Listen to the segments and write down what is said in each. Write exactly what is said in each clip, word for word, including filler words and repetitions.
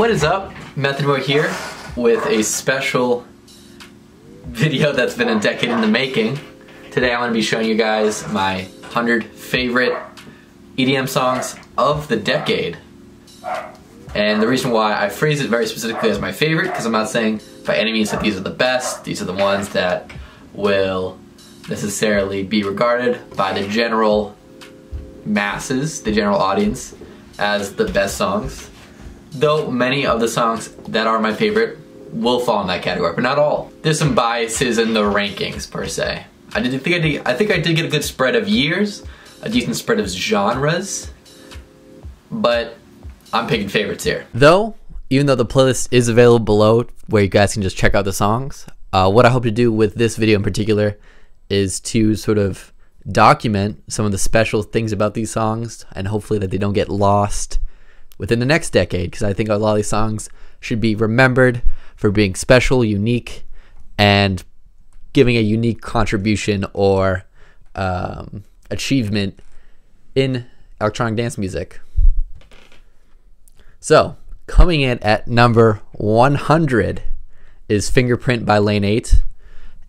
What is up? NGHTMRE here with a special video that's been a decade in the making. Today I'm going to be showing you guys my one hundred favorite E D M songs of the decade. And the reason why I phrase it very specifically as my favorite, because I'm not saying by any means that these are the best, these are the ones that will necessarily be regarded by the general masses, the general audience, as the best songs. Though many of the songs that are my favorite will fall in that category, but not all. There's some biases in the rankings per se. I did think I did, I think I did get a good spread of years, a decent spread of genres, but I'm picking favorites here. Though, even though the playlist is available below where you guys can just check out the songs, uh, what I hope to do with this video in particular is to sort of document some of the special things about these songs and hopefully that they don't get lost within the next decade, because I think a lot of these songs should be remembered for being special, unique, and giving a unique contribution or um, achievement in electronic dance music. So, coming in at number one hundred is Fingerprint by Lane eight,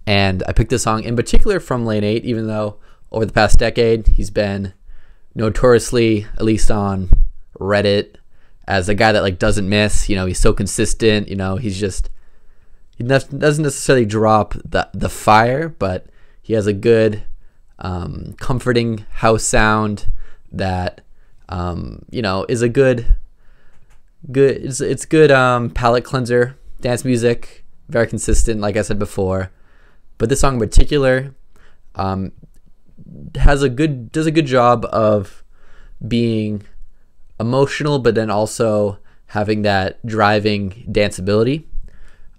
and I picked this song in particular from Lane eight, even though over the past decade he's been notoriously, at least on Reddit, as a guy that like doesn't miss. You know, he's so consistent. You know, he's just, he doesn't necessarily drop the the fire, but he has a good um, comforting house sound that um, you know, is a good good it's, it's good um, palate cleanser. Dance music, very consistent, like I said before, but this song in particular um, has a good does a good job of being emotional, but then also having that driving danceability.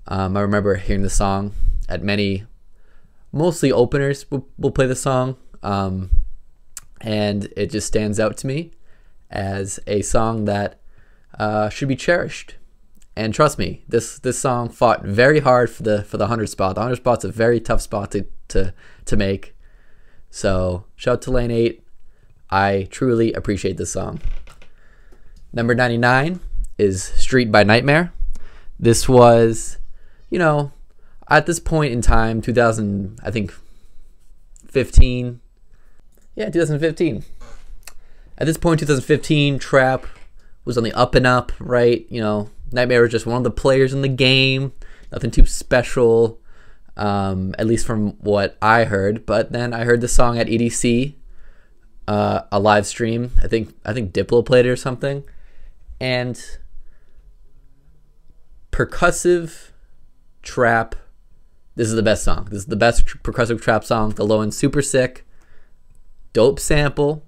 Um, I remember hearing the song at many, mostly openers will, will play the song, um, and it just stands out to me as a song that uh, should be cherished. And trust me, this this song fought very hard for the for the one hundred spot. The one hundred spot's a very tough spot to to to make. So shout out to Lane eight. I truly appreciate this song. Number ninety-nine is Street by NGHTMRE. This was, you know, at this point in time, two thousand, I think, fifteen. Yeah, two thousand fifteen. At this point, two thousand fifteen, trap was on the up and up, right? You know, NGHTMRE was just one of the players in the game. Nothing too special, um, at least from what I heard. But then I heard the song at E D C, uh, a live stream. I think I think Diplo played it or something. And percussive trap, this is the best song. This is the best tr percussive trap song. The low end, super sick, dope sample.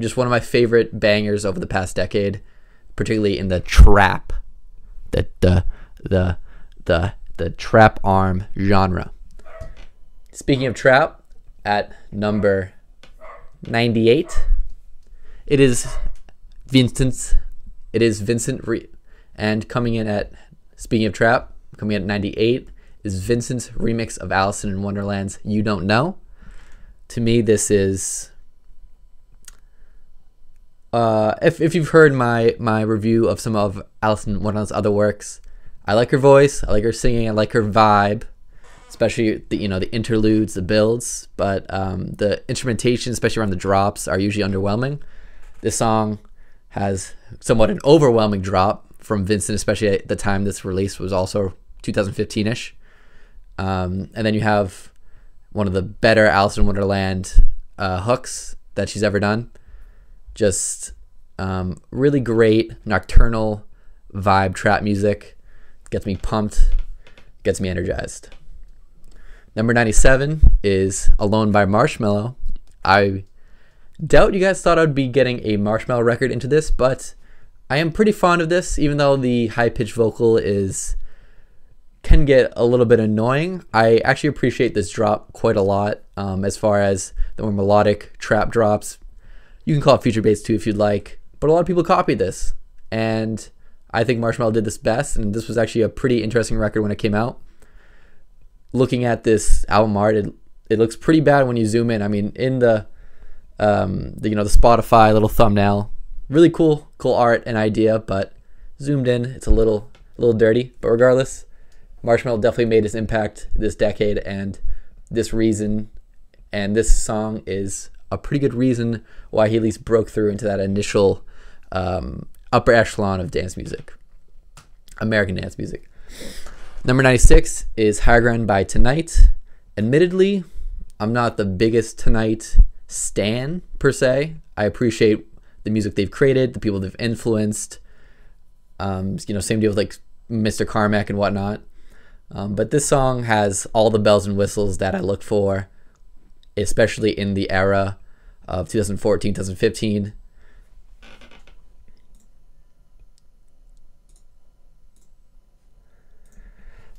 Just one of my favorite bangers over the past decade, particularly in the trap, the the the the, the trap arm genre. Speaking of trap, at number ninety-eight, it is Vincent's. It is Vincent, Re and coming in at, speaking of trap, coming in at ninety-eight is Vincent's remix of Alice in Wonderland's You Don't Know. To me, this is, uh, if, if you've heard my, my review of some of Alice in Wonderland's other works, I like her voice, I like her singing, I like her vibe, especially the, you know, the interludes, the builds, but um, the instrumentation, especially around the drops, are usually underwhelming. This song has somewhat an overwhelming drop from Vincent, especially at the time this release was also two thousand fifteen-ish. Um, and then you have one of the better Alice in Wonderland uh, hooks that she's ever done. Just um, really great nocturnal vibe trap music. Gets me pumped, gets me energized. Number ninety-seven is Alone by Marshmello. I doubt you guys thought I'd be getting a Marshmello record into this, but I am pretty fond of this, even though the high-pitched vocal is can get a little bit annoying. I actually appreciate this drop quite a lot, um, as far as the more melodic trap drops. You can call it future-based too if you'd like, but a lot of people copied this, and I think Marshmello did this best, and this was actually a pretty interesting record when it came out. Looking at this album art, it, it looks pretty bad when you zoom in. I mean, in the Um, the, you know, the Spotify little thumbnail, really cool cool art and idea, but zoomed in, it's a little a little dirty, but regardless, Marshmello definitely made his impact this decade, and this reason and this song is a pretty good reason why he at least broke through into that initial um, upper echelon of dance music, American dance music. Number ninety-six is Higher Ground by Tonight. Admittedly, I'm not the biggest Tonight stan per se. I appreciate the music they've created, the people they've influenced. Um, you know, same deal with like Mister Carmack and whatnot. Um, but this song has all the bells and whistles that I look for, especially in the era of twenty fourteen, twenty fifteen.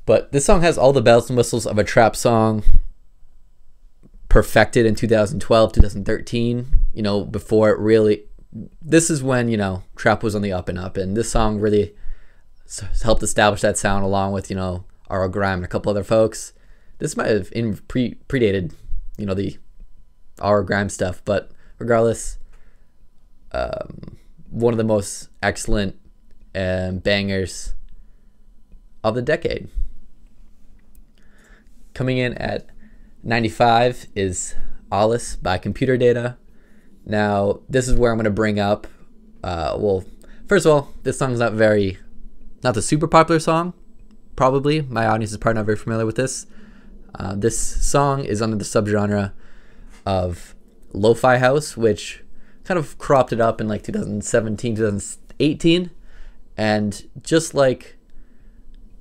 But this song has all the bells and whistles of a trap song perfected in two thousand twelve, two thousand thirteen, you know, before it really, this is when, you know, trap was on the up and up, and this song really helped establish that sound along with, you know, R L Grime and a couple other folks. This might have in pre predated, you know, the R L Grime stuff, but regardless, um, one of the most excellent um, bangers of the decade. Coming in at ninety-five is Alles by Computer Data. Now, this is where I'm going to bring up, uh, well, first of all, this song's not very, not the super popular song, probably. My audience is probably not very familiar with this. Uh, this song is under the subgenre of lo-fi house, which kind of cropped it up in like two thousand seventeen, two thousand eighteen. And just like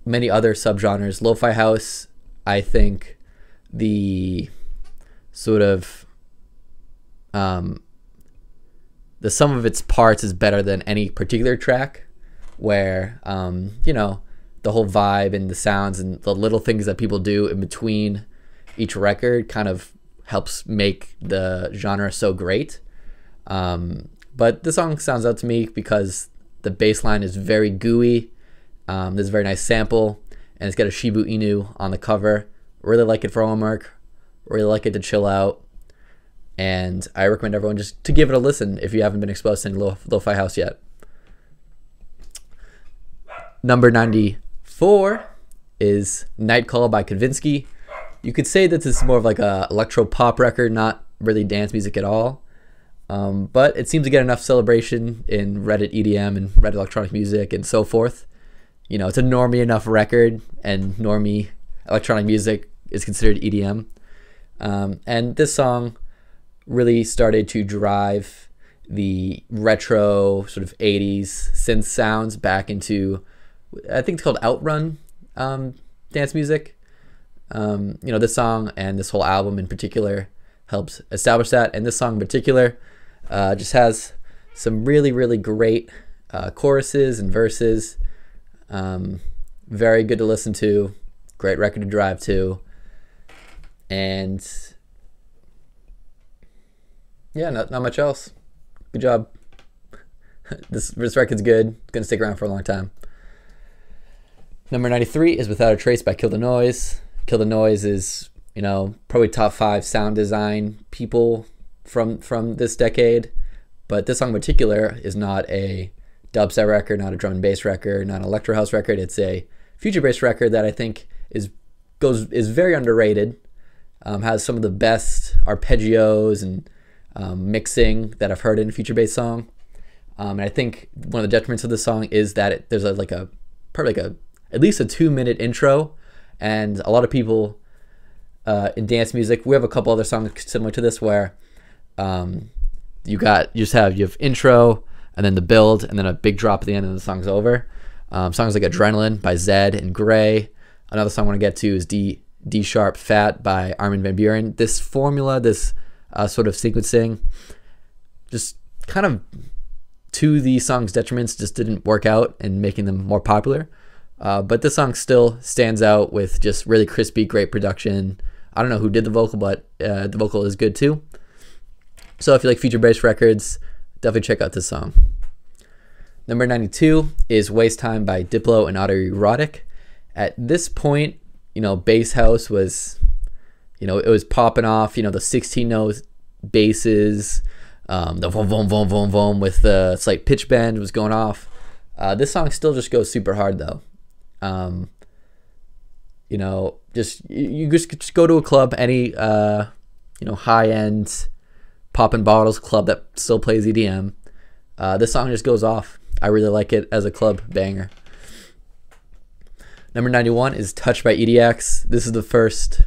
many other subgenres, lo-fi house, I think the sort of um, the sum of its parts is better than any particular track, where um, you know, the whole vibe and the sounds and the little things that people do in between each record kind of helps make the genre so great. Um, but the song sounds out to me because the bass line is very gooey. Um, there's a very nice sample, and it's got a Shibu Inu on the cover. Really like it for homework, really like it to chill out, and I recommend everyone just to give it a listen if you haven't been exposed to any lo- lo-fi house yet. Number ninety-four is Night Call by Kavinsky. You could say that this is more of like a electro pop record, not really dance music at all, um, but it seems to get enough celebration in Reddit E D M and Reddit electronic music and so forth. You know, it's a normie enough record, and normie electronic music is considered E D M. Um, and this song really started to drive the retro sort of eighties synth sounds back into, I think it's called Outrun um, dance music. Um, you know, this song and this whole album in particular helps establish that. And this song in particular uh, just has some really, really great uh, choruses and verses. Um, very good to listen to, great record to drive to, and yeah, not, not much else. Good job. this, this record's good. It's going to stick around for a long time. Number ninety-three is Without a Trace by Kill the Noise. Kill the Noise is, you know, probably top five sound design people from, from this decade, but this song in particular is not a dubstep record, not a drum and bass record, not an electro house record. It's a future-based record that I think is goes is very underrated. Um, has some of the best arpeggios and um, mixing that I've heard in a future-based song. Um, and I think one of the detriments of this song is that it, there's a, like a probably like a at least a two-minute intro, and a lot of people uh, in dance music. We have a couple other songs similar to this where um, you got you just have you have intro, and then the build, and then a big drop at the end, and the song's over. Um, songs like Adrenaline by Zedd and Grey. Another song I want to get to is D D Sharp Fat by Armin Van Buuren. This formula, this uh, sort of sequencing, just kind of to the song's detriments, just didn't work out in making them more popular. Uh, but this song still stands out with just really crispy, great production. I don't know who did the vocal, but uh, the vocal is good too. So if you like future-based records, definitely check out this song. Number ninety-two is Waste Time by Diplo and Autoerotic. At this point, you know, bass house was, you know, it was popping off, you know, the sixteen note basses, um, the vroom, vroom, vroom, vroom, vroom with the slight pitch bend was going off. Uh, this song still just goes super hard though. Um, you know, just you just, just go to a club, any uh, you know, high-end poppin' bottles club that still plays E D M. Uh, this song just goes off. I really like it as a club banger. Number ninety-one is Touched by E D X. This is the first,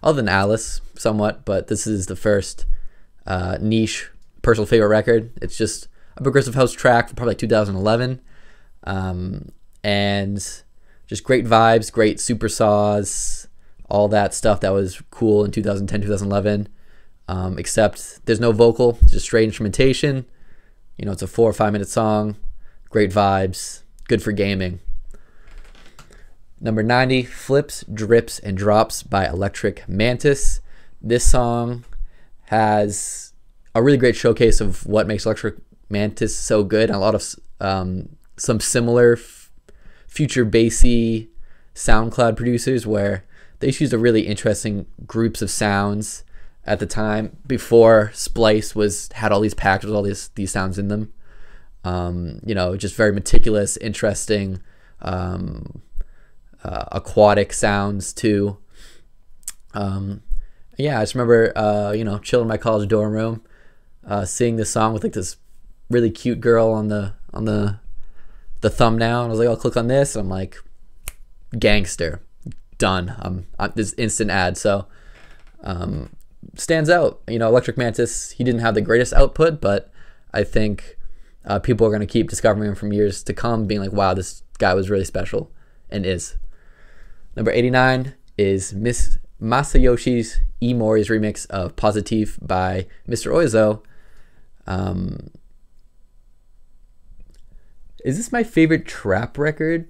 other than Alice somewhat, but this is the first uh, niche personal favorite record. It's just a progressive house track from probably like two thousand eleven. Um, and just great vibes, great super saws, all that stuff that was cool in two thousand ten, two thousand eleven. Um, except there's no vocal, just straight instrumentation. You know, it's a four or five minute song, great vibes, good for gaming. Number ninety, Flips, Drips, and Drops by Electric Mantis. This song has a really great showcase of what makes Electric Mantis so good, and a lot of um, some similar future bassy SoundCloud producers where they used a really interesting groups of sounds at the time before Splice was had all these packs with all these these sounds in them. Um, you know, just very meticulous, interesting, um, Uh, aquatic sounds too. Um, yeah, I just remember uh, you know, chilling in my college dorm room, uh, seeing this song with like this really cute girl on the on the the thumbnail, and I was like, I'll click on this, and I'm like, gangster, done. I'm, I'm this instant ad. So um, stands out. You know, Electric Mantis, he didn't have the greatest output, but I think uh, people are gonna keep discovering him from years to come, being like, wow, this guy was really special, and is. Number eighty-nine is Miss Masayoshi's Imori's remix of Positive by Mister Oizo. Um, is this my favorite trap record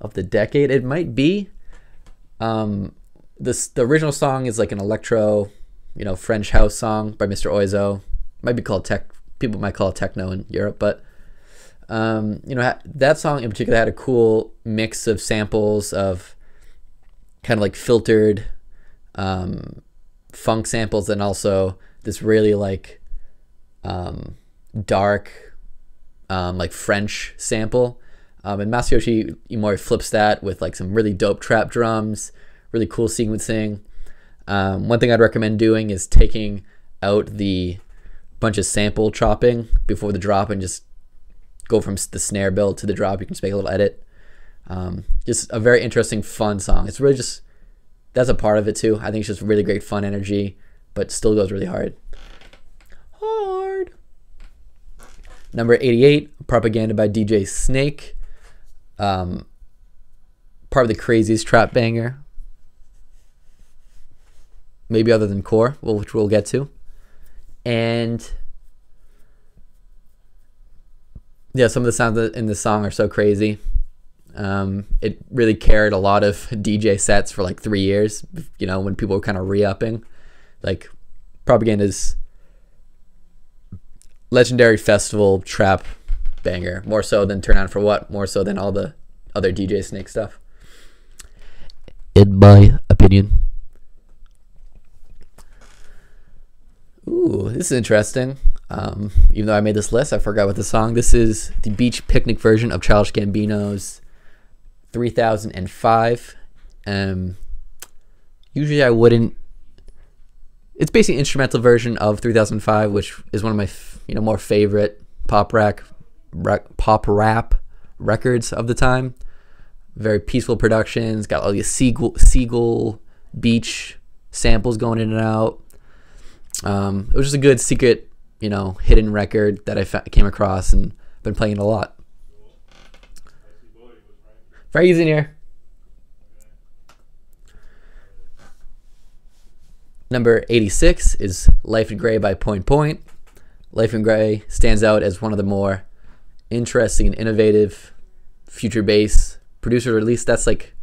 of the decade? It might be. Um, this, the original song is like an electro, you know, French house song by Mister Oizo. Might be called tech, people might call it techno in Europe, but um, you know, that song in particular had a cool mix of samples of kind of like filtered um, funk samples, and also this really like um, dark um, like French sample, um, and Masayoshi Imori flips that with like some really dope trap drums, really cool sequencing. Um, one thing I'd recommend doing is taking out the bunch of sample chopping before the drop and just go from the snare build to the drop. You can just make a little edit. Um, just a very interesting, fun song. It's really just, that's a part of it too. I think it's just really great fun energy, but still goes really hard. Hard. Number eighty-eight, Propaganda by D J Snake. Um, probably the craziest trap banger. Maybe other than Core, which we'll get to. And yeah, some of the sounds in this song are so crazy. Um, it really carried a lot of D J sets for like three years, you know, when people were kind of re-upping. Like, Propaganda's legendary festival trap banger, more so than Turn On For What, more so than all the other D J Snake stuff, in my opinion. Ooh, this is interesting. Um, even though I made this list, I forgot what the song. This is the beach picnic version of Childish Gambino's three thousand five. Um, usually I wouldn't. It's basically an instrumental version of three thousand five, which is one of my you know more favorite pop rack, rack, pop rap records of the time. Very peaceful productions. Got all these seagull, seagull beach samples going in and out. Um, it was just a good secret, you know, hidden record that I came across and been playing a lot. Frankie's in here. Number eighty-six is Life in Grey by Point Point. Life in Grey stands out as one of the more interesting and innovative future bass producers, or at least that's like,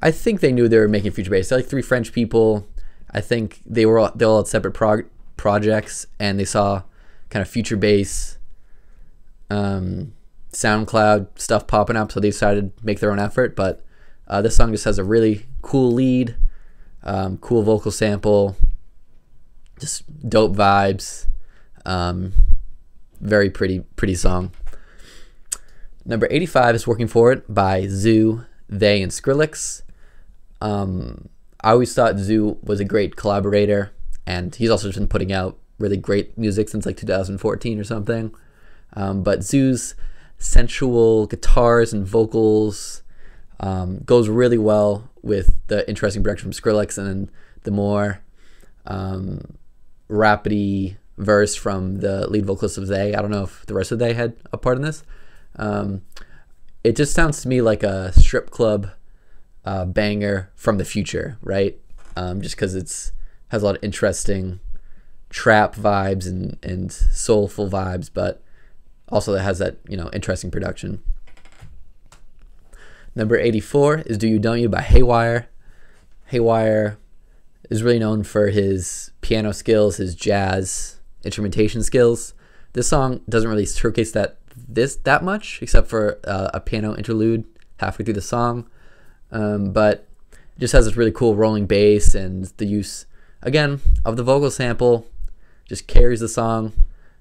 I think they knew they were making future bass. They're like three French people. I think they were all, they all had separate prog projects, and they saw kind of future bass um, SoundCloud stuff popping up, so they decided to make their own effort. But uh, this song just has a really cool lead, um, cool vocal sample, just dope vibes, um, very pretty pretty song. Number eighty-five is Working For It by Zhu, They, and Skrillex. Um, I always thought Zhu was a great collaborator, and he's also just been putting out really great music since like two thousand fourteen or something. Um, but Zhu's sensual guitars and vocals um, goes really well with the interesting production from Skrillex, and then the more um, rapidy verse from the lead vocalist of They. I don't know if the rest of They had a part in this. Um, it just sounds to me like a strip club uh, banger from the future, right? Um, just because it's has a lot of interesting trap vibes and, and soulful vibes, but also that has that, you know, interesting production. Number eighty-four is Do You Don't You by Haywire. Haywire is really known for his piano skills, his jazz instrumentation skills. This song doesn't really showcase that this that much, except for uh, a piano interlude halfway through the song. Um, but it just has this really cool rolling bass, and the use, again, of the vocal sample just carries the song.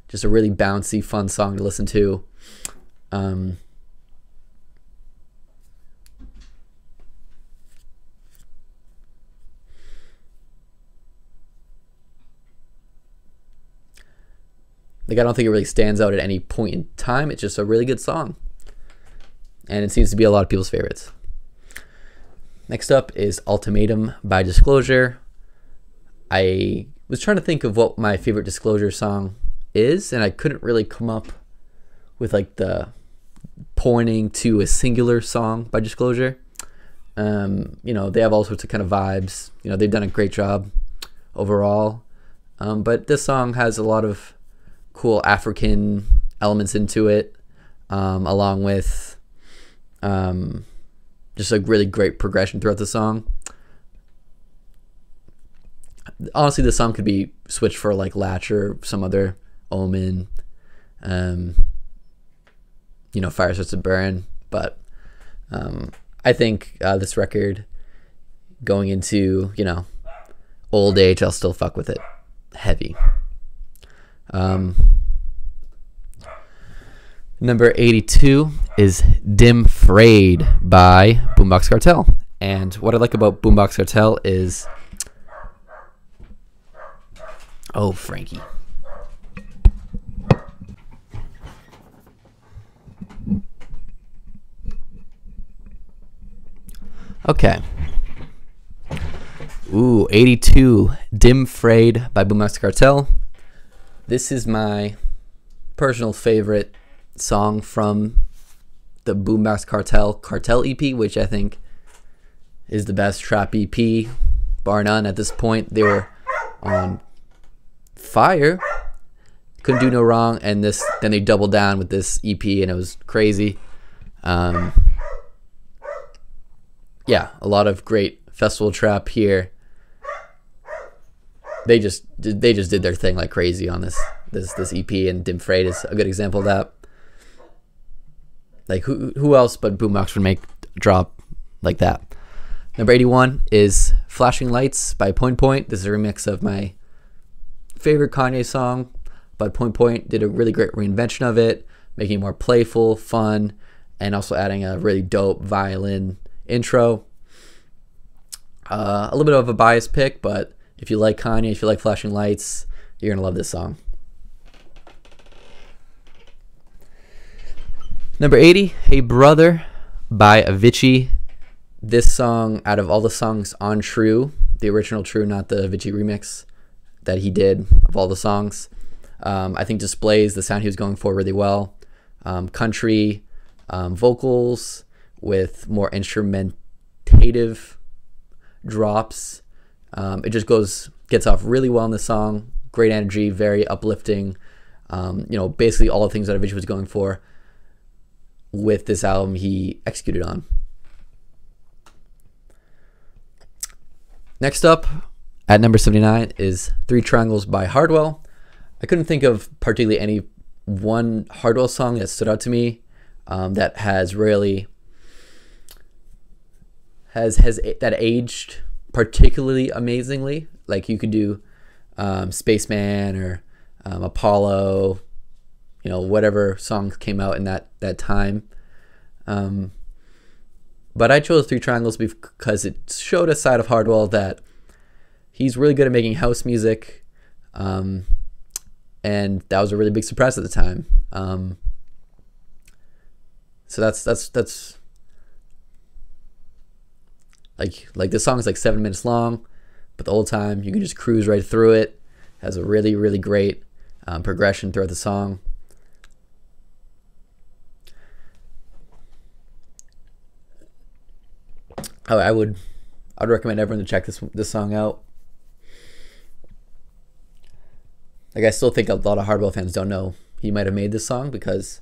Just a really bouncy, fun song to listen to. Um, like, I don't think it really stands out at any point in time. It's just a really good song. And it seems to be a lot of people's favorites. Next up is Ultimatum by Disclosure. I was trying to think of what my favorite Disclosure song is, and I couldn't really come up with like the pointing to a singular song by Disclosure. Um, you know, they have all sorts of kind of vibes. You know, they've done a great job overall. Um, but this song has a lot of cool African elements into it, um, along with um, just a really great progression throughout the song. Honestly, this song could be switched for like Latch or some other Omen, um, you know, Fire Starts to Burn. But um, I think uh, this record, going into, you know, old age, I'll still fuck with it heavy. Um, number eighty-two is Dim Frayed by Boombox Cartel. And what I like about Boombox Cartel is, oh, Frankie. Okay. Ooh, eighty-two, Dim Frayed by Boombox Cartel. This is my personal favorite song from the Boombox Cartel Cartel E P, which I think is the best trap E P, bar none at this point. They were on fire, couldn't do no wrong, and this then they doubled down with this E P, and it was crazy. Um, yeah, a lot of great festival trap here. They just they just did their thing like crazy on this this this E P, and Dim Frayed is a good example of that. Like, who who else but Boombox would make a drop like that? Number eighty-one is Flashing Lights by Point Point. This is a remix of my favorite Kanye song, but Point Point did a really great reinvention of it, making it more playful, fun, and also adding a really dope violin intro. Uh, a little bit of a biased pick, but if you like Kanye, if you like Flashing Lights, you're going to love this song. Number eighty, Hey Brother by Avicii. This song, out of all the songs on True, the original True, not the Avicii remix that he did, of all the songs, um, I think displays the sound he was going for really well. Um, country um, vocals with more instrumentative drops. Um, it just goes, gets off really well in the song. Great energy, very uplifting. Um, you know, basically all the things that Avicii was going for with this album, he executed on. Next up, at number seventy-nine, is Three Triangles by Hardwell. I couldn't think of particularly any one Hardwell song that stood out to me um, that has really, has, has that aged particularly amazingly. Like, you could do um, Spaceman or um, Apollo, you know, whatever songs came out in that that time. Um, but I chose Three Triangles because it showed a side of Hardwell that he's really good at making house music, um, and that was a really big surprise at the time. Um, so that's that's that's like like this song is like seven minutes long, but the whole time you can just cruise right through it. It has a really really great um, progression throughout the song. Oh, I would, I'd recommend everyone to check this this song out. Like, I still think a lot of Hardwell fans don't know he might have made this song because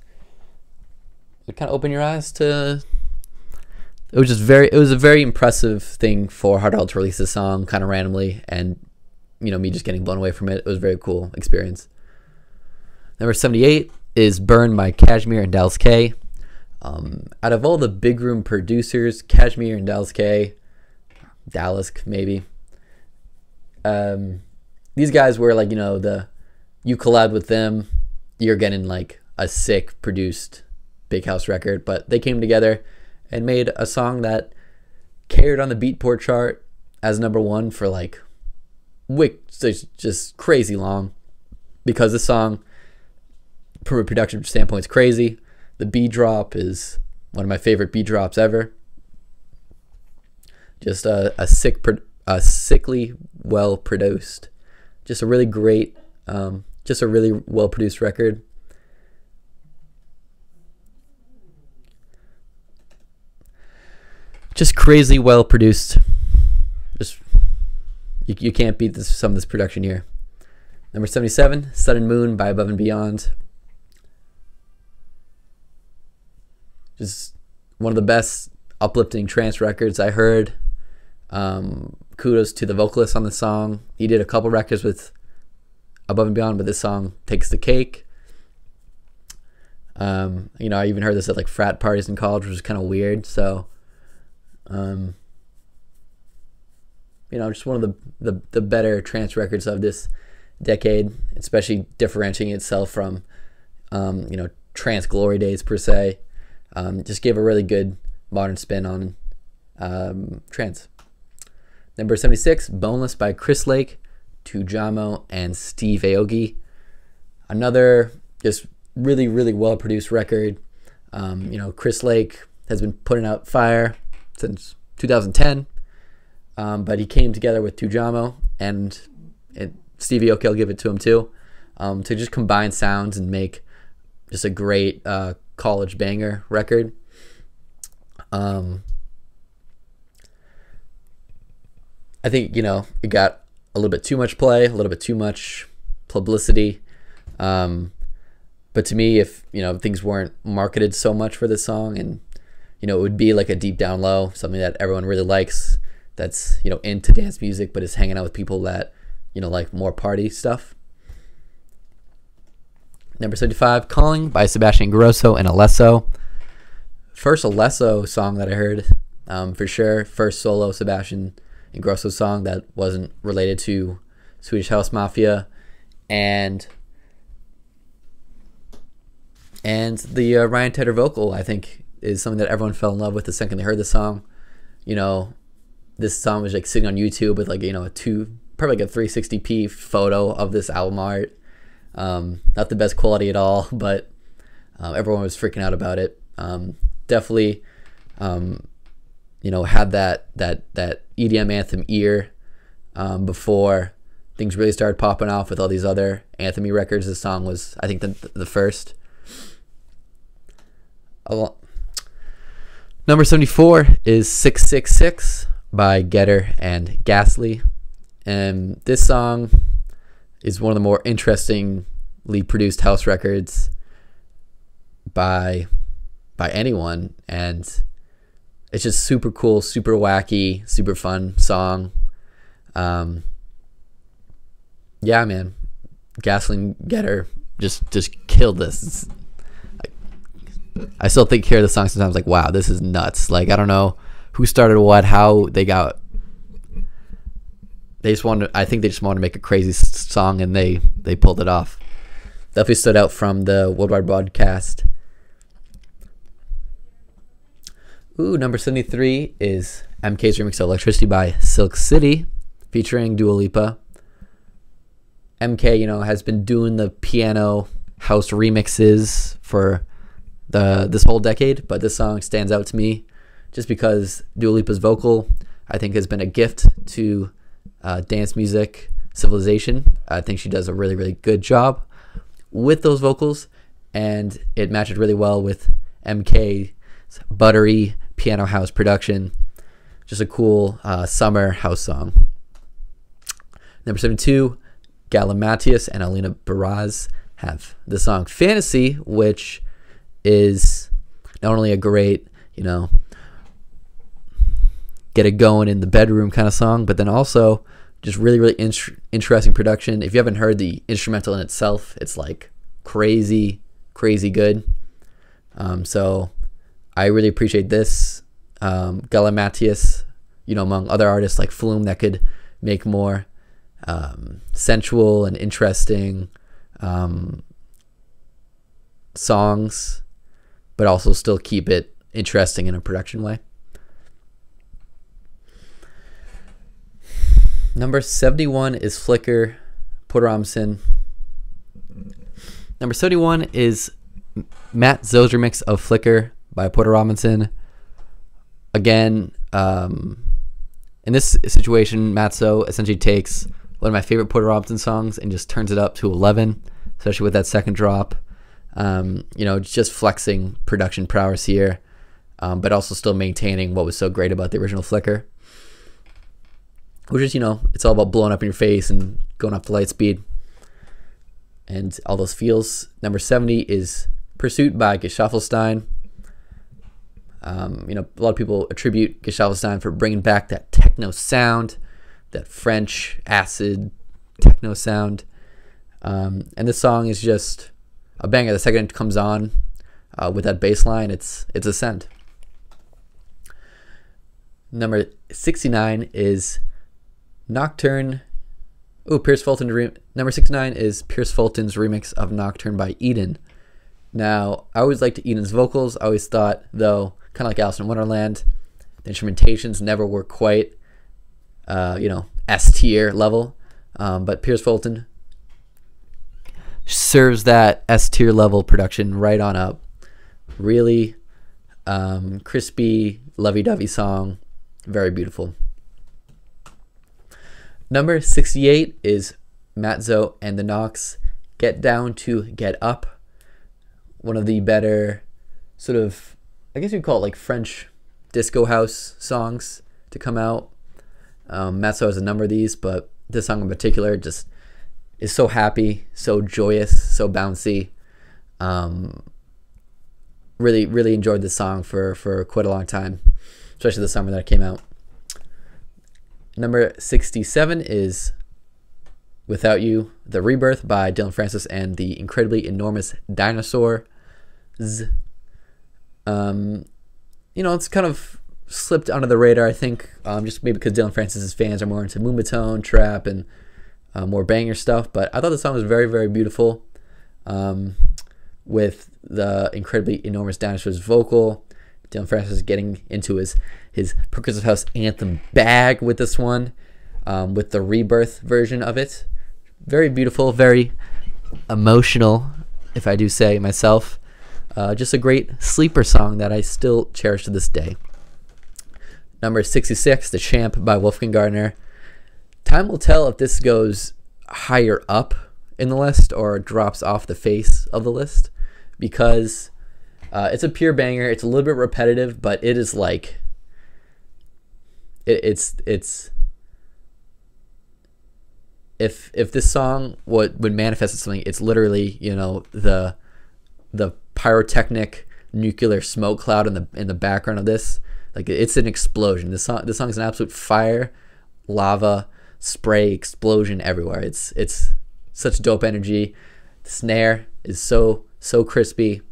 it kind of opened your eyes to. It was just very, it was a very impressive thing for Hardwell to release this song kind of randomly, and you know, me just getting blown away from it. It was a very cool experience. Number seventy-eight is Burn by Cashmere and Dallas K. Um, out of all the big room producers, cashmere and Dallas K, Dallas maybe, um, these guys were like, you know, the you collab with them, you're getting like a sick produced big house record. But they came together and made a song that carried on the Beatport chart as number one for like wick, just crazy long, because this song from a production standpoint is crazy. The B drop is one of my favorite B drops ever. Just a, a sick, a sickly well produced, just a really great, um, just a really well produced record. Just crazy well produced. Just you, you can't beat this, some of this production here. Number seventy-seven, Sun and Moon by Above and Beyond. Just one of the best uplifting trance records I heard. Um, kudos to the vocalist on the song. He did a couple records with Above and Beyond, but this song takes the cake. Um, you know, I even heard this at like frat parties in college, which was kind of weird. So, um, you know, just one of the, the, the better trance records of this decade, especially differentiating itself from, um, you know, trance glory days per se. Um, just gave a really good modern spin on um, trance. Number seventy-six, Boneless by Chris Lake, Tujamo, and Steve Aoki. Another just really, really well-produced record. Um, you know, Chris Lake has been putting out fire since two thousand ten, um, but he came together with Tujamo, and it, Steve Aoki, I'll give it to him too, um, to just combine sounds and make just a great uh, college banger record. um I think, you know, it got a little bit too much play, a little bit too much publicity, um but to me, if you know things weren't marketed so much for this song, and you know it would be like a deep down low, something that everyone really likes, that's you know into dance music but is hanging out with people that you know like more party stuff. Number seventy-five, Calling by Sebastian Grosso and Alesso. First Alesso song that I heard, um, for sure. First solo Sebastian and Grosso song that wasn't related to Swedish House Mafia. And and the uh, Ryan Tedder vocal, I think, is something that everyone fell in love with the second they heard the song. You know, this song was like sitting on YouTube with like, you know, a two, probably like a three sixty p photo of this album art. Um, not the best quality at all, but uh, everyone was freaking out about it. Um, definitely, um, you know, had that that that E D M anthem ear um, before things really started popping off with all these other anthem-y records. This song was, I think, the the first. Number seventy-four is six six six by Getter and Ghastly, and this song is one of the more interestingly produced house records by by anyone, and it's just super cool, super wacky, super fun song. Um, yeah, man, Gasoline Getter just just killed this. I, I still think hear the song sometimes like, wow, this is nuts. Like, I don't know who started what, how they got. They just wanted, I think they just wanted to make a crazy song, and they, they pulled it off. Definitely stood out from the worldwide broadcast. Ooh, number seventy-three is M K's remix of Electricity by Silk City featuring Dua Lipa. M K, you know, has been doing the piano house remixes for the this whole decade, but this song stands out to me just because Dua Lipa's vocal, I think, has been a gift to uh, dance music civilization. I think she does a really, really good job with those vocals, and it matches really well with M K's buttery piano house production. Just a cool uh, summer house song. Number seventy-two, Gala Matias and Alina Baraz have the song Fantasy, which is not only a great, you know, get it going in the bedroom kind of song, but then also just really, really in interesting production. If you haven't heard the instrumental in itself, it's like crazy, crazy good. Um, so I really appreciate this. Um, Gala Matias, you know, among other artists like Flume that could make more um, sensual and interesting um, songs, but also still keep it interesting in a production way. Number seventy-one is Flicker, Porter Robinson. Number seventy-one is Mat Zo's remix of Flicker by Porter Robinson. Again, um, in this situation, Mat Zo essentially takes one of my favorite Porter Robinson songs and just turns it up to eleven, especially with that second drop. Um, you know, just flexing production prowess here, um, but also still maintaining what was so great about the original Flicker, which is, you know, it's all about blowing up in your face and going up to light speed and all those feels. Number seventy is Pursuit by Geschafelstein. Um, you know, a lot of people attribute Geschafelstein for bringing back that techno sound, that French acid techno sound. Um, and this song is just a banger. The second it comes on uh, with that bass line, it's, it's a send. Number sixty-nine is Nocturne. Ooh, Pierce Fulton. Re Number sixty-nine is Pierce Fulton's remix of Nocturne by Eden. Now, I always liked Eden's vocals. I always thought, though, kind of like Alice in Wonderland, the instrumentations never were quite, uh, you know, S-tier level. Um, but Pierce Fulton serves that S-tier level production right on up. Really um, crispy, lovey-dovey song. Very beautiful. Number sixty-eight is Mat Zo and the Knox, Get Down to Get Up. One of the better sort of, I guess you'd call it like French disco house songs to come out. Um, Mat Zo has a number of these, but this song in particular just is so happy, so joyous, so bouncy. Um, really, really enjoyed this song for, for quite a long time, especially the summer that it came out. Number sixty-seven is Without You, The Rebirth by Dylan Francis and the incredibly enormous Dinosaurs. Um, you know, it's kind of slipped under the radar, I think, um, just maybe because Dylan Francis's fans are more into Moombatone, Trap, and uh, more banger stuff. But I thought the song was very, very beautiful um, with the incredibly enormous Dinosaurs vocal. Dylan Francis is getting into his, his Percussive House Anthem bag with this one, um, with the Rebirth version of it. Very beautiful, very emotional, if I do say myself. Uh, just a great sleeper song that I still cherish to this day. Number sixty-six, The Champ by Wolfgang Gartner. Time will tell if this goes higher up in the list or drops off the face of the list, because Uh, it's a pure banger. It's a little bit repetitive, but it is like it, it's it's if if this song would would manifest as something, it's literally, you know, the the pyrotechnic nuclear smoke cloud in the in the background of this. Like, it's an explosion. This song this song is an absolute fire, lava, spray, explosion everywhere. It's it's such dope energy. The snare is so so crispy.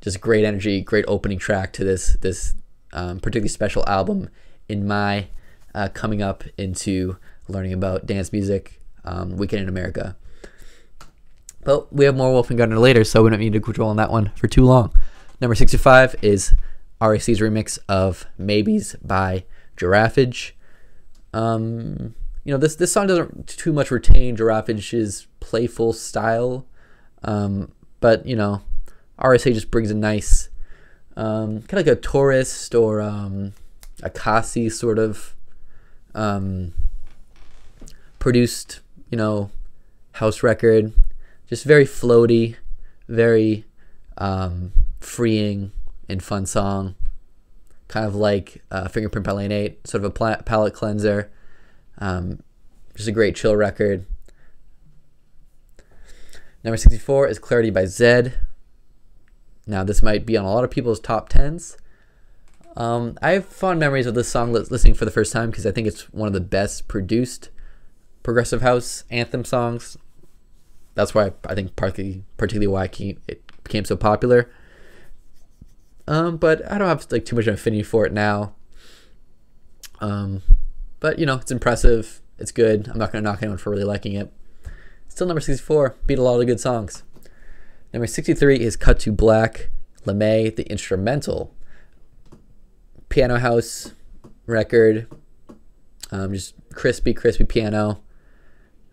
Just great energy, great opening track to this this um, particularly special album in my uh, coming up into learning about dance music um, weekend in America. But we have more Wolfgang Gartner later, so we don't need to control on that one for too long. Number sixty-five is R A C's remix of Maybes by Giraffage. Um, you know, this, this song doesn't too much retain Giraffage's playful style, um, but, you know, R S A just brings a nice, um, kind of like a Tourist or um, a Kasi sort of um, produced, you know, house record. Just very floaty, very um, freeing and fun song. Kind of like uh, Fingerprint by Lane eight, sort of a palate cleanser. Um, just a great chill record. Number sixty-four is Clarity by Zedd. Now this might be on a lot of people's top tens. Um, I have fond memories of this song listening for the first time because I think it's one of the best produced progressive house anthem songs. That's why I think partly, particularly why it became so popular. Um, but I don't have like too much affinity for it now. Um, but you know, it's impressive. It's good. I'm not gonna knock anyone for really liking it. Still, number sixty-four beat a lot of good songs. Number sixty-three is Cut to Black, LeMay, the instrumental. Piano house record. Um, just crispy, crispy piano.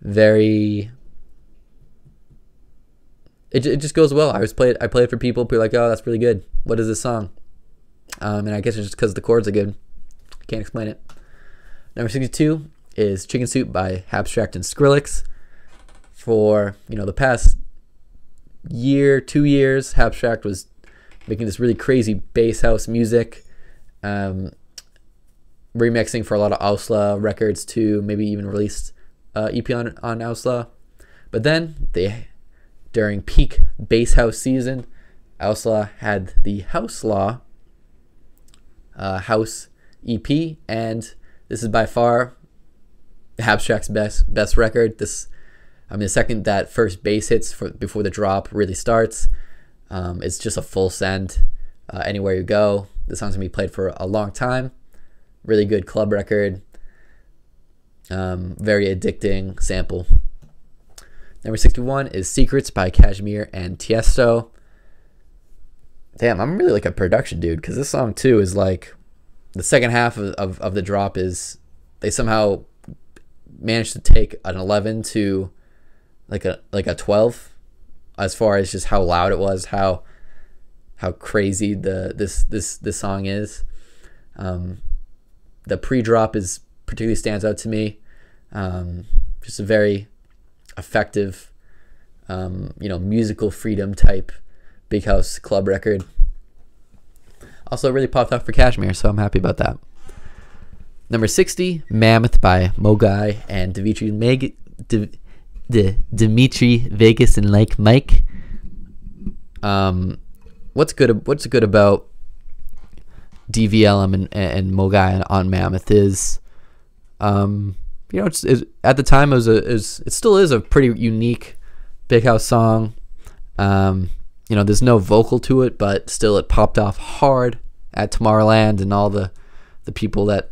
Very. It, it just goes well. I was played. I played it for people. People were like, "Oh, that's really good. What is this song?" Um, and I guess it's just because the chords are good. Can't explain it. Number sixty-two is Chicken Soup by Abstract and Skrillex. For you know the past year, two years, Abstract was making this really crazy bass house music, um, remixing for a lot of OWSLA records too. Maybe even released uh, E P on on OWSLA. But then they. During peak bass house season, OWSLA had the HouseLaw uh, house E P, and this is by far Abstract's best best record. This, I mean, the second that first bass hits for, before the drop really starts, um, it's just a full send uh, anywhere you go. This song's gonna be played for a long time. Really good club record. Um, very addicting sample. Number sixty-one is Secrets by Cashmere and Tiesto. Damn, I'm really like a production dude because this song too is like the second half of, of, of the drop is they somehow managed to take an eleven to like a like a twelve as far as just how loud it was, how how crazy the this this this song is. Um, the pre-drop is particularly stands out to me. Um, just a very effective, um, you know, musical freedom type big house club record. Also really popped off for Cashmere, so I'm happy about that. Number sixty, Mammoth by Mogai and Dimitri, Meg, Di, Di, Dimitri Vegas and Like Mike. Um, what's good? What's good about D V L M and, and Mogai on Mammoth is, um, you know, it's, it, at the time it was a, it, was, it still is a pretty unique big house song. Um, you know, there's no vocal to it, but still it popped off hard at Tomorrowland and all the the people that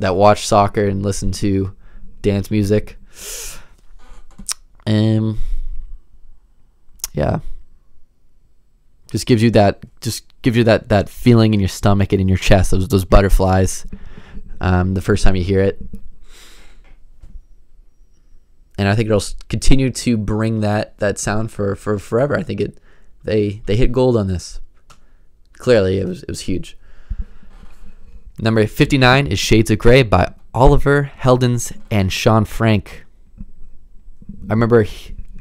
that watch soccer and listen to dance music. Um, yeah, just gives you that just gives you that that feeling in your stomach and in your chest. Those those butterflies. Um, the first time you hear it. And I think it'll continue to bring that that sound for, for forever. I think it they they hit gold on this. Clearly, it was it was huge. Number fifty-nine is Shades of Grey by Oliver Heldens and Sean Frank. I remember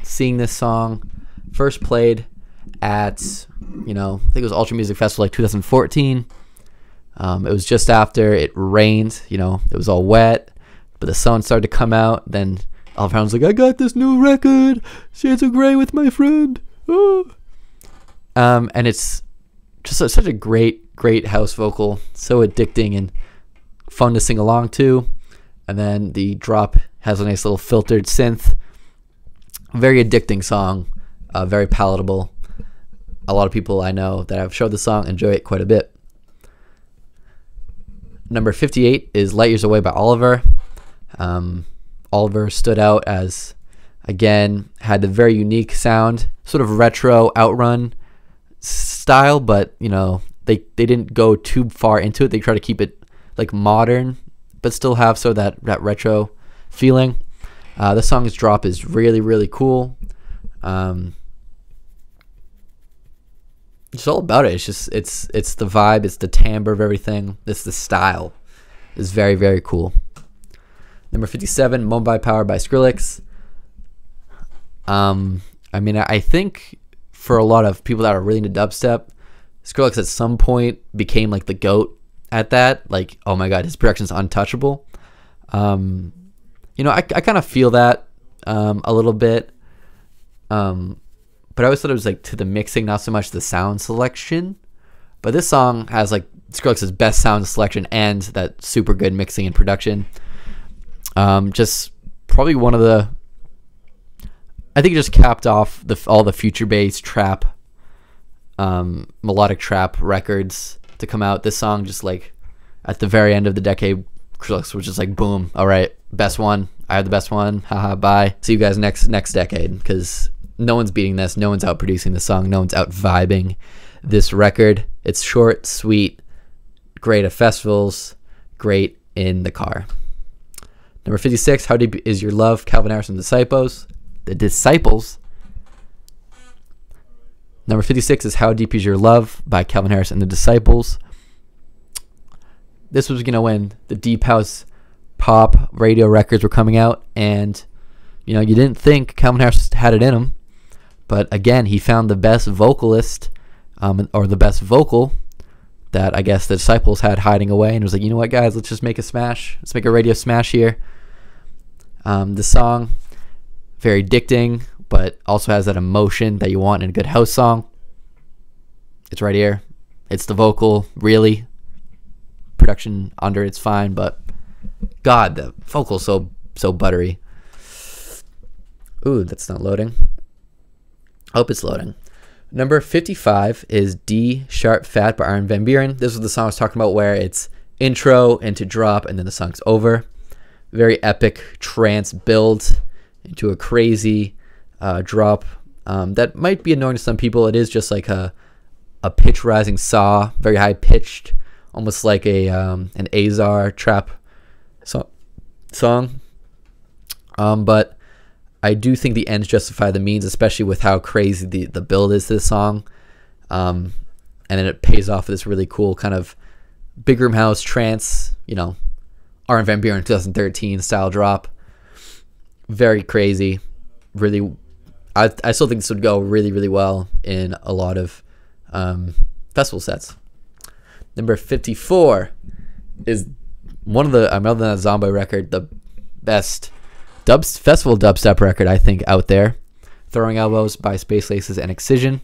seeing this song first played at you know I think it was Ultra Music Festival like two thousand fourteen. Um, it was just after it rained. You know it was all wet, but the sun started to come out then. Oliver Heldens like, I got this new record, Shades of Grey with my friend. Oh. Um, and it's just a, such a great, great house vocal. So addicting and fun to sing along to. And then the drop has a nice little filtered synth. Very addicting song. Uh, very palatable. A lot of people I know that have showed the song enjoy it quite a bit. Number fifty-eight is Light Years Away by Oliver. Um... Oliver stood out as, again, had the very unique sound, sort of retro outrun style, but, you know, they they didn't go too far into it. They try to keep it like modern, but still have so that that retro feeling. Uh, the song's drop is really really cool. Um, it's all about it. It's just it's it's the vibe. It's the timbre of everything. It's the style. It's very very cool. Number fifty-seven, Mumbai Power by Skrillex. Um, I mean, I, I think for a lot of people that are really into dubstep, Skrillex at some point became like the GOAT at that. Like, oh my God, his production's untouchable. Um, you know, I, I kind of feel that um, a little bit. Um, but I always thought it was like to the mixing, not so much the sound selection. But this song has like Skrillex's best sound selection and that super good mixing and production. Um, just probably one of the, I think it just capped off the all the future-based trap, um, melodic trap records to come out. This song just like at the very end of the decade, Skrillex was just like, boom, all right, best one. I had the best one. Haha, bye. See you guys next next decade, because no one's beating this. No one's out producing this song. No one's out vibing this record. It's short, sweet, great at festivals, great in the car. Number fifty-six, How Deep Is Your Love? Calvin Harris and Disciples. The Disciples. Number fifty-six is How Deep Is Your Love by Calvin Harris and the Disciples. This was, you know, when the deep house pop radio records were coming out, and you know, you didn't think Calvin Harris had it in him, but again, he found the best vocalist, um, or the best vocal that I guess the Disciples had hiding away, and was like, you know what, guys, let's just make a smash. Let's make a radio smash here. Um, the song, very addicting, but also has that emotion that you want in a good house song. It's right here. It's the vocal, really. Production under it's fine, but God, the vocal's so so buttery. Ooh, that's not loading. I hope it's loading. Number fifty-five is D Sharp Fat by Armin Van Buuren. This is the song I was talking about where it's intro into drop and then the song's over. Very epic trance build into a crazy uh, drop um, that might be annoying to some people. It is just like a a pitch rising saw, very high pitched, almost like a um, an Azar trap so song. Um, but I do think the ends justify the means, especially with how crazy the the build is to this song. Um, and then it pays off with this really cool kind of big room house trance, you know, Armin Van Buuren twenty thirteen style drop. Very crazy, really. I, I still think this would go really, really well in a lot of um, festival sets. Number fifty-four is one of the, I'm other than a Zombo record, the best dubs, festival dubstep record I think out there. Throwing Elbows by Space Laces and Excision.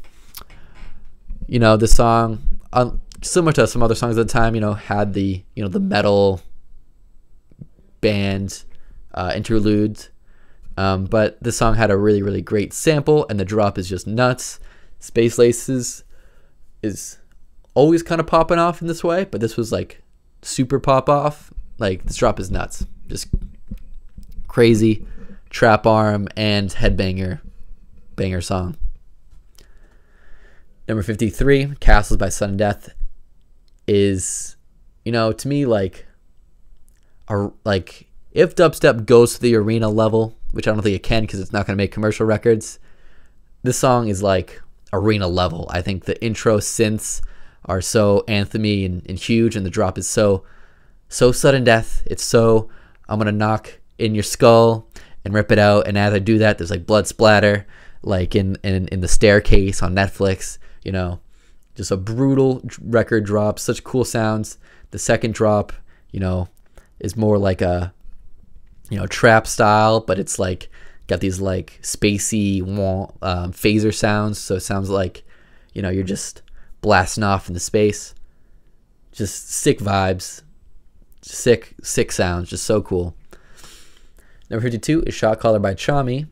You know, this song, um, similar to some other songs at the time, you know, had the you know the metal band uh, interlude. Um, but this song had a really, really great sample, and the drop is just nuts. Space Laces is always kind of popping off in this way, but this was like super pop off. Like, this drop is nuts. Just crazy trap arm and headbanger banger song. Number fifty-three, Castles by Sudden Death is, you know, to me like, a, like if dubstep goes to the arena level, which I don't think it can because it's not going to make commercial records, this song is like arena level. I think the intro synths are so anthemy and, and huge, and the drop is so, so sudden death. It's so, I'm going to knock in your skull and rip it out. And as I do that, there's like blood splatter, like in, in, in The Staircase on Netflix, you know, just a brutal record drop, such cool sounds. The second drop, you know, is more like a, you know, trap style, but it's like got these like spacey um, phaser sounds, so it sounds like, you know, you're just blasting off into space. Just sick vibes, sick sick sounds, just so cool. Number fifty-two is Shot Caller by Chami.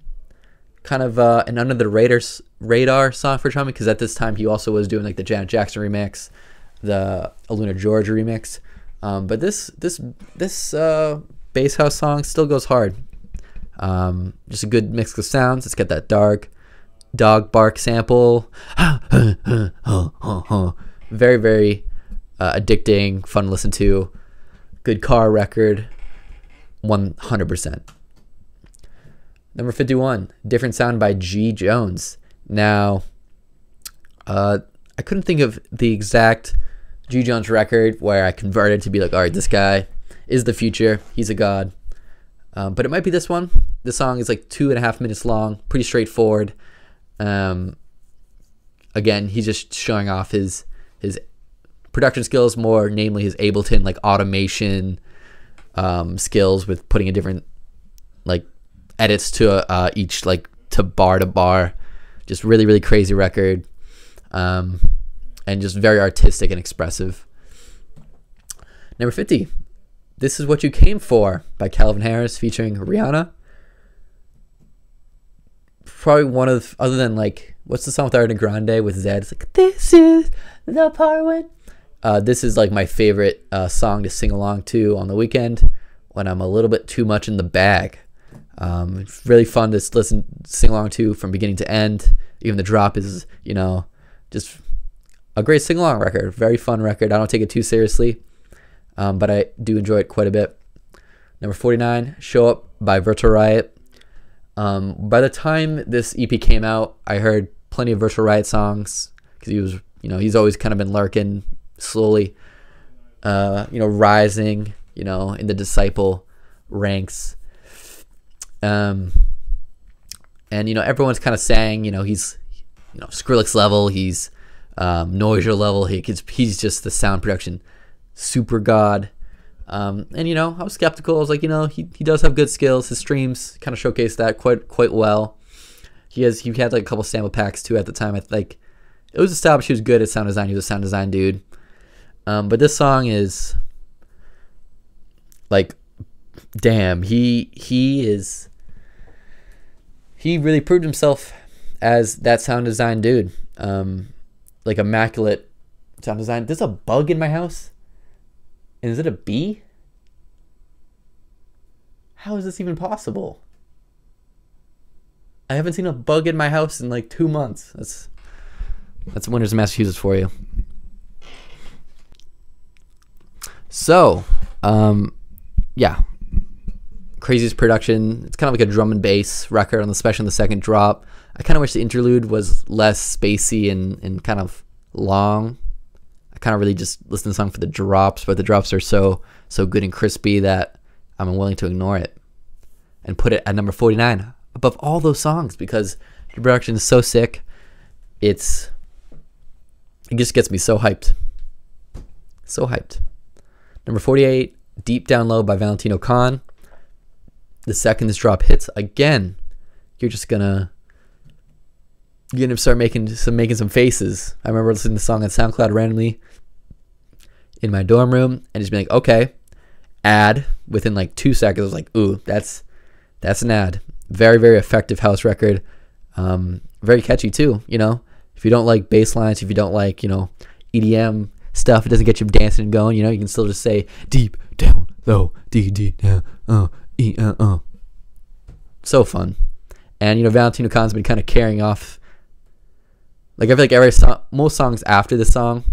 Kind of uh, an under the radar radar song for Chami, because at this time he also was doing like the Janet Jackson remix, the Aluna Georgia remix, um, but this this this. Uh, bass house song still goes hard. Um, just a good mix of sounds. It's got that dark dog bark sample. Very, very uh, addicting, fun to listen to. Good car record. one hundred percent. Number fifty-one, Different Sound by G. Jones. Now, uh, I couldn't think of the exact G. Jones record where I converted to be like, all right, this guy is the future. He's a god. Um, but it might be this one. This song is like two and a half minutes long, pretty straightforward. Um, again, he's just showing off his his production skills more, namely his Ableton like automation um, skills with putting a different like edits to uh, each like to bar to bar. Just really, really crazy record, um, and just very artistic and expressive. Number fifty. This Is What You Came For by Calvin Harris featuring Rihanna. Probably one of, other than like, what's the song with Ariana Grande with Zedd? It's like, this is the part when. Uh, this is like my favorite uh, song to sing along to on the weekend when I'm a little bit too much in the bag. Um, it's really fun to listen, sing along to from beginning to end. Even the drop is, you know, just a great sing along record. Very fun record. I don't take it too seriously. Um, but I do enjoy it quite a bit. Number forty-nine, Show Up by Virtual Riot. Um, by the time this E P came out, I heard plenty of Virtual Riot songs because he was, you know, he's always kind of been lurking slowly, uh, you know, rising, you know, in the disciple ranks. Um, and, you know, everyone's kind of saying, you know, he's, you know, Skrillex level, he's um, Noisier level, he, he's just the sound production super god. Um, and you know, I was skeptical. I was like, you know, he, he does have good skills. His streams kind of showcase that quite quite well. He has he had like a couple sample packs too at the time. I like it was established he was good at sound design. He was a sound design dude. Um, but this song is like, damn, he he is he really proved himself as that sound design dude. Um, like immaculate sound design. There's a bug in my house. Is it a bee? How is this even possible? I haven't seen a bug in my house in like two months. That's that's winters in Massachusetts for you. So, um, yeah, craziest production. It's kind of like a drum and bass record, on the especially on the second drop. I kind of wish the interlude was less spacey and and kind of long. Kind of really just listen to the song for the drops, but the drops are so so good and crispy that I'm unwilling to ignore it and put it at number forty-nine above all those songs because the production is so sick. It's it just gets me so hyped, so hyped. Number forty-eight, Deep Down Low by Valentino Khan. The second this drop hits, again, you're just gonna. You're gonna start making some making some faces. I remember listening to the song on SoundCloud randomly in my dorm room and just being like, okay, ad. Within like two seconds, I was like, ooh, that's that's an ad. Very, very effective house record. Um, very catchy too, you know. If you don't like bass lines, if you don't like, you know, E D M stuff, it doesn't get you dancing and going, you know, you can still just say deep down low, D D down uh E uh uh. So fun. And you know, Valentino Khan's been kind of carrying off. Like, I feel like every song, most songs after this song,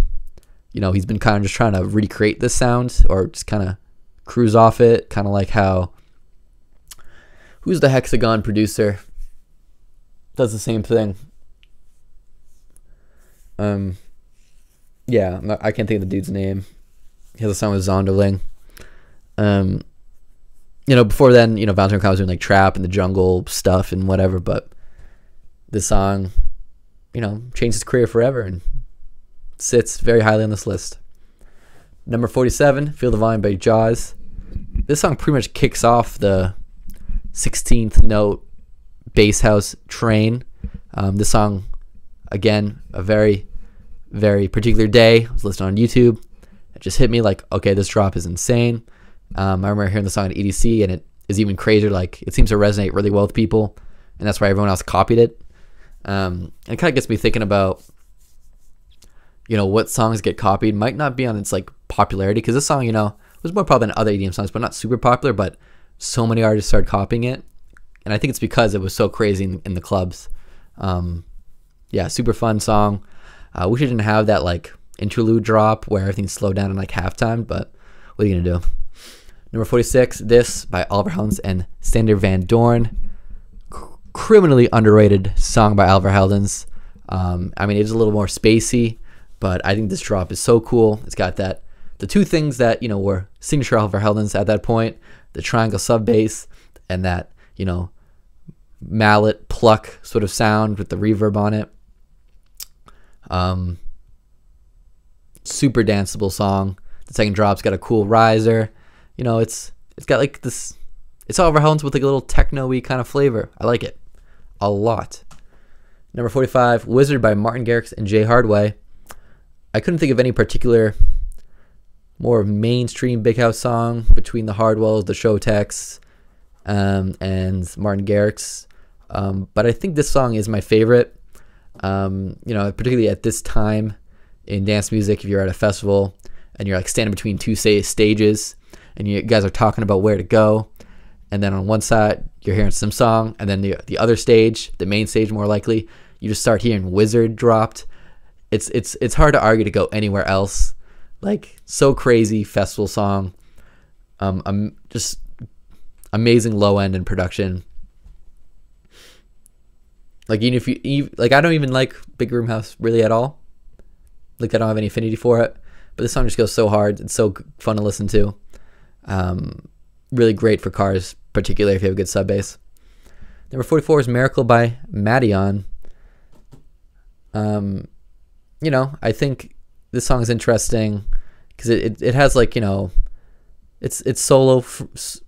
you know, he's been kind of just trying to recreate this sound or just kind of cruise off it. Kind of like how, who's the Hexagon producer? Does the same thing. Um, yeah, I'm not, I can't think of the dude's name. He has a song with Zonderling. Um, you know, before then, you know, Valentino Khan was doing like trap and the jungle stuff and whatever, but this song, you know, changed his career forever and sits very highly on this list. Number forty-seven, Feel the Volume by Jaws. This song pretty much kicks off the sixteenth note bass house train. Um, this song, again, a very, very particular day. I was listening on YouTube. It just hit me like, okay, this drop is insane. Um, I remember hearing the song at E D C and it is even crazier. Like, it seems to resonate really well with people, and that's why everyone else copied it. Um, it kind of gets me thinking about, you know, what songs get copied might not be on its like popularity, because this song, you know, was more popular than other E D M songs, but not super popular. But so many artists started copying it, and I think it's because it was so crazy in, in the clubs. Um, yeah, super fun song. I uh, wish it didn't have that like interlude drop where everything's slowed down in like halftime, but what are you gonna do? Number forty-six, This by Oliver Heldens and Sander Van Doorn. C criminally underrated song by Oliver Heldens. Um, I mean, it's a little more spacey, but I think this drop is so cool. It's got that, the two things that, you know, were signature Oliver Heldens at that point, the triangle sub bass and that, you know, mallet pluck sort of sound with the reverb on it. Um, super danceable song. The second drop's got a cool riser. You know, it's it's got like this, it's Oliver Heldens with like a little techno-y kind of flavor. I like it a lot. Number forty-five, Wizard by Martin Garrix and Jay Hardway. I couldn't think of any particular more mainstream big house song between the Hardwells, the Showtechs, um, and Martin Garrix. Um, but I think this song is my favorite. Um, you know, particularly at this time in dance music, if you're at a festival and you're like standing between two say, stages and you guys are talking about where to go, and then on one side you're hearing some song, and then the, the other stage, the main stage more likely, you just start hearing Wizard dropped. It's it's it's hard to argue to go anywhere else. Like, so crazy festival song, um, um just amazing low end in production. Like, even if you even, like, I don't even like Big Room House really at all. Like, I don't have any affinity for it, but this song just goes so hard. It's so fun to listen to. Um, really great for cars, particularly if you have a good sub bass. Number forty-four is Miracle by Maddion. Um, you know, I think this song is interesting because it, it, it has like, you know, it's it's solo,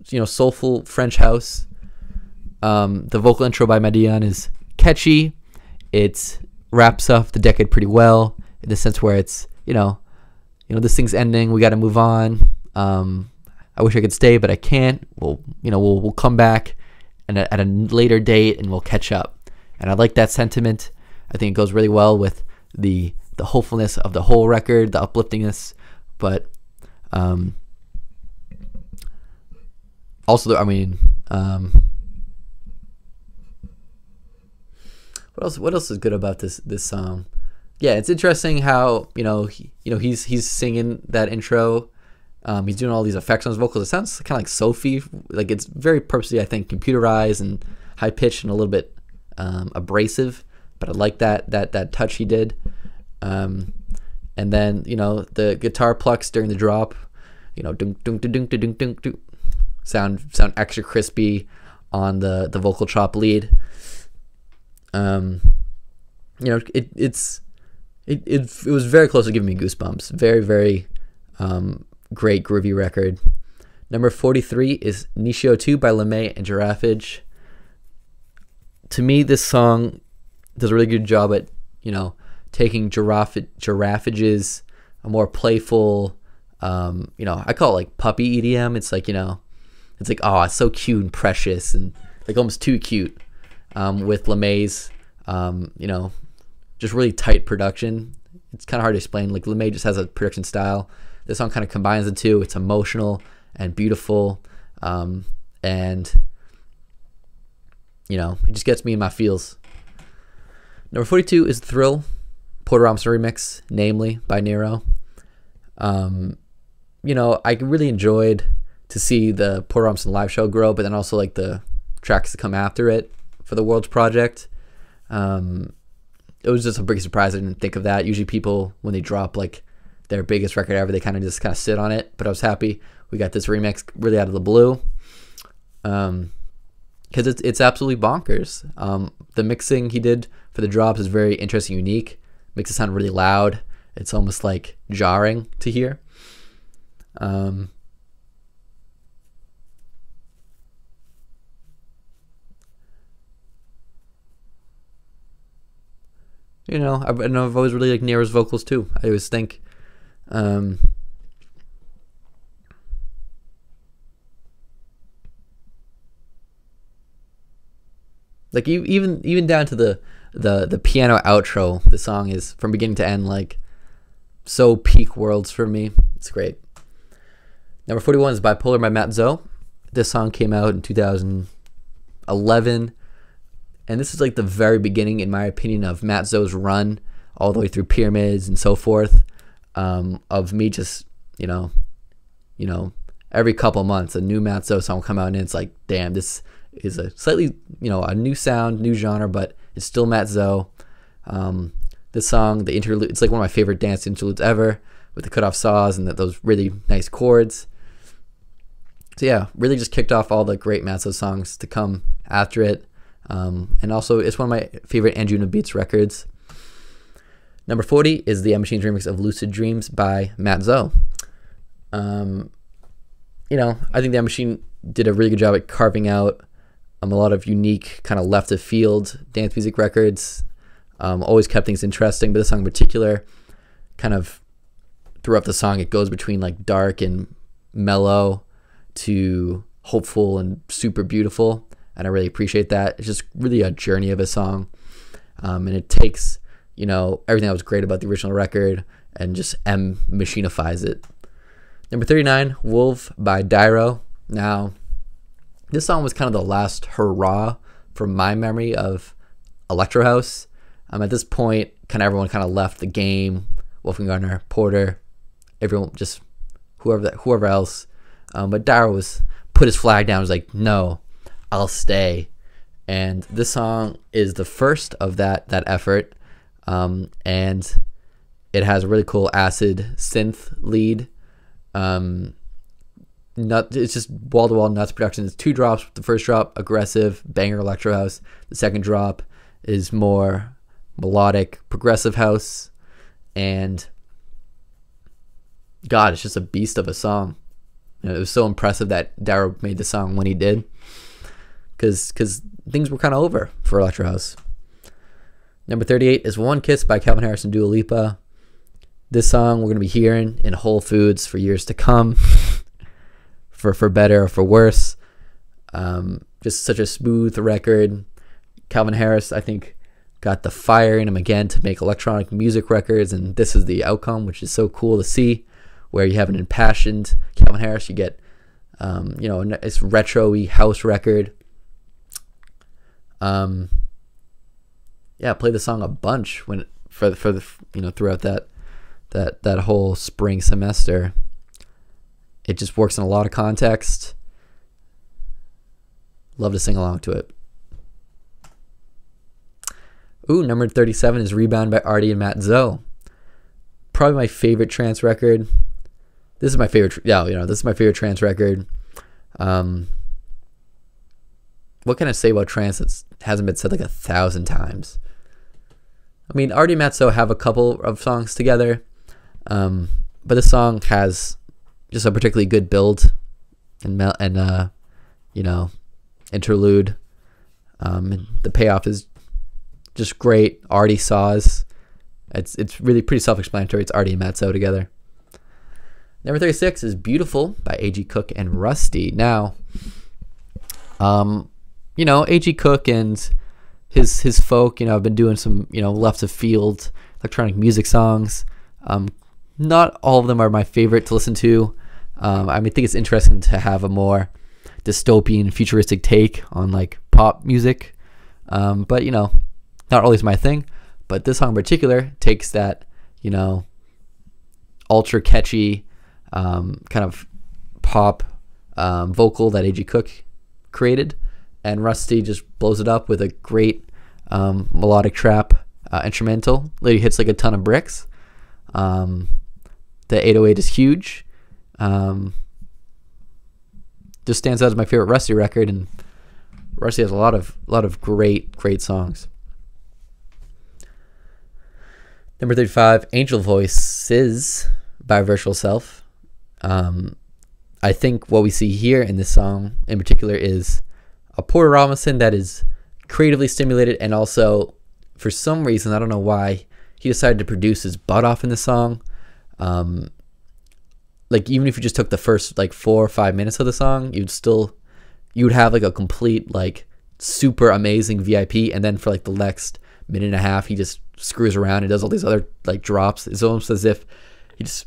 you know, soulful French house. Um, the vocal intro by Maddion is catchy. It wraps up the decade pretty well in the sense where it's, you know, you know, this thing's ending, we got to move on. Um, I wish I could stay, but I can't. We'll, you know, we'll we'll come back and at a later date and we'll catch up. And I like that sentiment. I think it goes really well with the the hopefulness of the whole record, the upliftingness, but um, also, the, I mean, um, what else? What else is good about this this song? Yeah, it's interesting how, you know, he, you know, he's he's singing that intro. Um, he's doing all these effects on his vocals. It sounds kind of like Sophie. Like, it's very purposely, I think, computerized and high pitched and a little bit um, abrasive. But I like that that that touch he did. Um, and then, you know, the guitar plucks during the drop, you know, dunk dunk dunk dunk dunk dunk, sound sound extra crispy on the the vocal chop lead. Um, you know, it it's it it, it was very close to giving me goosebumps. Very very um, great groovy record. Number forty-three is Nishio two by LeMay and Giraffage. To me, this song does a really good job at, you know, taking Giraffage's a more playful, um, you know, I call it like puppy E D M. It's like, you know, it's like, oh, it's so cute and precious and like almost too cute, um, with LeMay's, um, you know, just really tight production. It's kind of hard to explain. Like, LeMay just has a production style. This song kind of combines the two. It's emotional and beautiful, um, and, you know, it just gets me in my feels. Number forty-two is Thrill, Porter Robinson remix, Namely by Nero. Um, you know, I really enjoyed to see the Porter Robinson live show grow, but then also like the tracks that come after it for the World's Project. Um, it was just a big surprise. I didn't think of that. Usually people, when they drop like their biggest record ever, they kind of just kind of sit on it, but I was happy we got this remix really out of the blue. Um, Because it's, it's absolutely bonkers. Um, the mixing he did for the drops is very interesting, unique. Makes it sound really loud. It's almost like jarring to hear. Um, you know, I, I know I've always really liked Nero's vocals too. I always think... Um, Like even even down to the the the piano outro, the song is from beginning to end like so peak Worlds for me. It's great. Number forty-one is Bipolar by Mat Zo. This song came out in two thousand eleven, and this is like the very beginning, in my opinion, of Mat Zo's run all the way through Pyramids and so forth. um, of me just, you know, you know, every couple months a new Mat Zo song will come out and it's like, damn, this is a slightly, you know, a new sound, new genre, but it's still Mat Zo. Um, this song, the interlude, it's like one of my favorite dance interludes ever, with the cut-off saws and the, those really nice chords. So yeah, really just kicked off all the great Mat Zo songs to come after it. Um, and also, it's one of my favorite Anjuna Beats records. Number forty is the M Machine's remix of Lucid Dreams by Mat Zo. Um, you know, I think the M Machine did a really good job at carving out um, a lot of unique, kind of left-of-field dance music records. Um, always kept things interesting, but this song in particular, kind of throughout the song, it goes between like dark and mellow to hopeful and super beautiful, and I really appreciate that. It's just really a journey of a song, um, and it takes, you know, everything that was great about the original record and just M machinifies it. Number thirty-nine, Wolf by Dairo. Now, this song was kind of the last hurrah from my memory of electro house. Um, at this point, kind of everyone kind of left the game. Wolfgang Gartner, Porter, everyone, just whoever that, whoever else. Um, but Dairo was put his flag down. Was like, no, I'll stay. And this song is the first of that that effort. Um, and it has a really cool acid synth lead. Um, nut, it's just wall to wall nuts production. It's two drops. The first drop, aggressive banger electro house. The second drop is more melodic progressive house, and God, it's just a beast of a song. You know, it was so impressive that Dairo made the song when he did, because because things were kind of over for electro house. Number thirty-eight is One Kiss by Calvin Harris and Dua Lipa. This song we're going to be hearing in Whole Foods for years to come, for for better or for worse. Um, just such a smooth record. Calvin Harris, I think, got the fire in him again to make electronic music records, and this is the outcome, which is so cool to see, where you have an impassioned Calvin Harris, you get, um, you know, it's retro-y house record. Um, yeah, I played the song a bunch when for the, for the you know throughout that that that whole spring semester. It just works in a lot of context. Love to sing along to it. Ooh, number thirty-seven is Rebound by Artie and Mat Zo. Probably my favorite trance record. This is my favorite, yeah, you know, this is my favorite trance record. Um, what can I say about trance that hasn't been said like a thousand times? I mean, Artie and Mat Zo have a couple of songs together, um, but this song has just a particularly good build and, and uh, you know, interlude. Um, and the payoff is just great. Artie saws. It's it's really pretty self-explanatory. It's Artie and Mat Zo together. Number thirty-six is Beautiful by A G Cook and Rusty. Now, um, you know, A G Cook and his his folk, you know, have been doing some, you know, left of field electronic music songs. Um, not all of them are my favorite to listen to. Um, I mean, I think it's interesting to have a more dystopian, futuristic take on like pop music. Um, but you know, not always my thing, but this song in particular takes that, you know, ultra catchy um, kind of pop um, vocal that A G Cook created, and Rusty just blows it up with a great um, melodic trap uh, instrumental. Lady hits like a ton of bricks. Um, the eight oh eight is huge. Um, just stands out as my favorite Rusty record, and Rusty has a lot of a lot of great great songs. Number thirty-five, Angel Voices by Virtual Self. Um, I think what we see here in this song in particular is a Porter Robinson that is creatively stimulated, and also, for some reason, I don't know why, he decided to produce his butt off in this song. Um, like, even if you just took the first, like, four or five minutes of the song, you'd still, you would have, like, a complete, like, super amazing V I P, and then for, like, the next minute and a half, he just screws around and does all these other like drops. It's almost as if he just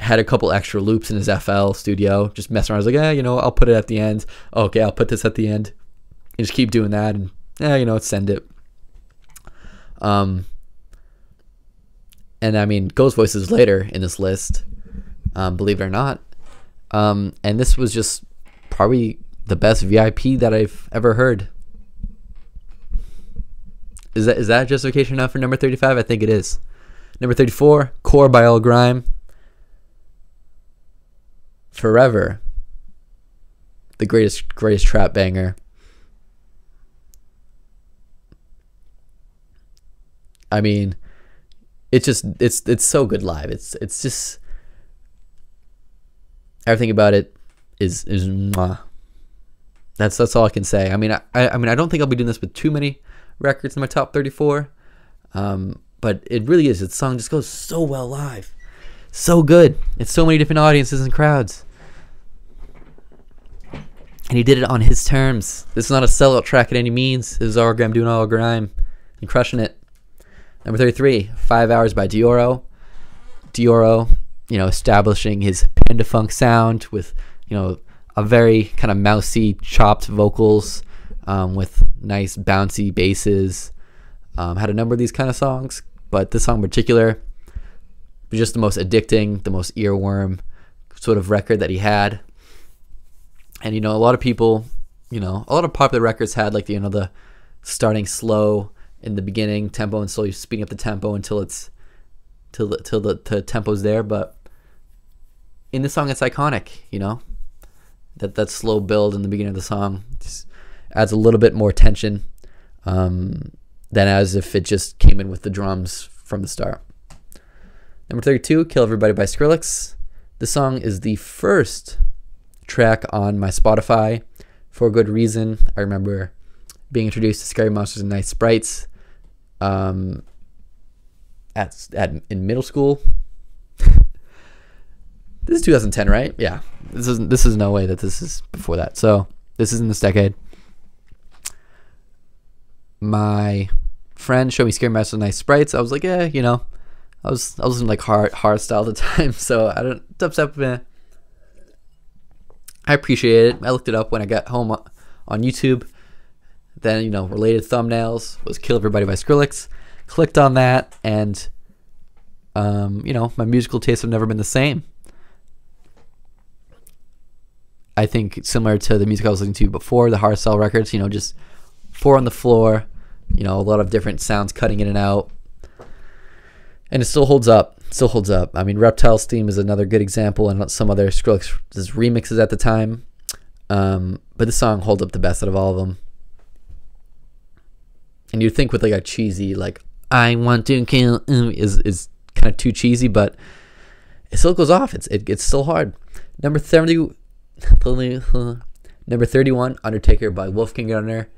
had a couple extra loops in his F L studio, just messing around. I was like, eh, you know, I'll put it at the end. Okay, I'll put this at the end. And just keep doing that, and eh, you know, send it. Um, and I mean, Ghost Voice is later in this list, um, believe it or not. Um, and this was just probably the best V I P that I've ever heard. Is that, is that justification enough for number thirty-five? I think it is. Number thirty-four, Core by R L Grime. Forever. The greatest, greatest trap banger. I mean, it's just, it's, it's so good live. It's, it's just, everything about it is, is mwah. That's, that's all I can say. I mean, I, I mean, I don't think I'll be doing this with too many records in my top thirty-four. Um, but it really is. Its song just goes so well live. So good. It's so many different audiences and crowds. And he did it on his terms. This is not a sellout track at any means. This is R L Grime doing R L Grime and crushing it. Number thirty-three, Five Hours by Dioro. Dioro, you know, establishing his Panda Funk sound with, you know, a very kind of mousy, chopped vocals um, with nice bouncy basses. Um, had a number of these kind of songs, but this song in particular was just the most addicting, the most earworm sort of record that he had. And, you know, a lot of people, you know, a lot of popular records had, like, you know, the starting slow in the beginning tempo and slowly speeding up the tempo until it's, till the, till the, till the tempo's there. But in this song, it's iconic, you know, that, that slow build in the beginning of the song just adds a little bit more tension um, than as if it just came in with the drums from the start. Number thirty-two, Kill Everybody by Skrillex. This song is the first track on my Spotify for good reason. I remember being introduced to Scary Monsters and Nice Sprites um, at, at in middle school. This is two thousand ten, right? Yeah, this is this is no way that this is before that. So this is in this decade. My friend showed me Scary Monsters and Nice Sprites. I was like, yeah, you know, I was I was in like hard hard style at the time, so I don't upset with it. I appreciate it. I looked it up when I got home on YouTube. Then, you know, related thumbnails was Kill Everybody by Skrillex. Clicked on that, and, um, you know, my musical tastes have never been the same. I think similar to the music I was listening to before, the Hardstyle records, you know, just four on the floor, you know, a lot of different sounds cutting in and out. And it still holds up. Still holds up. I mean, Reptile's theme is another good example, and some other Skrillex remixes at the time. Um, but this song holds up the best out of all of them. And you'd think with like a cheesy, like I want to kill is is kind of too cheesy, but it still goes off. It's it, it's still hard. Number thirty, number thirty-one, Undertaker by Wolfgang Gartner.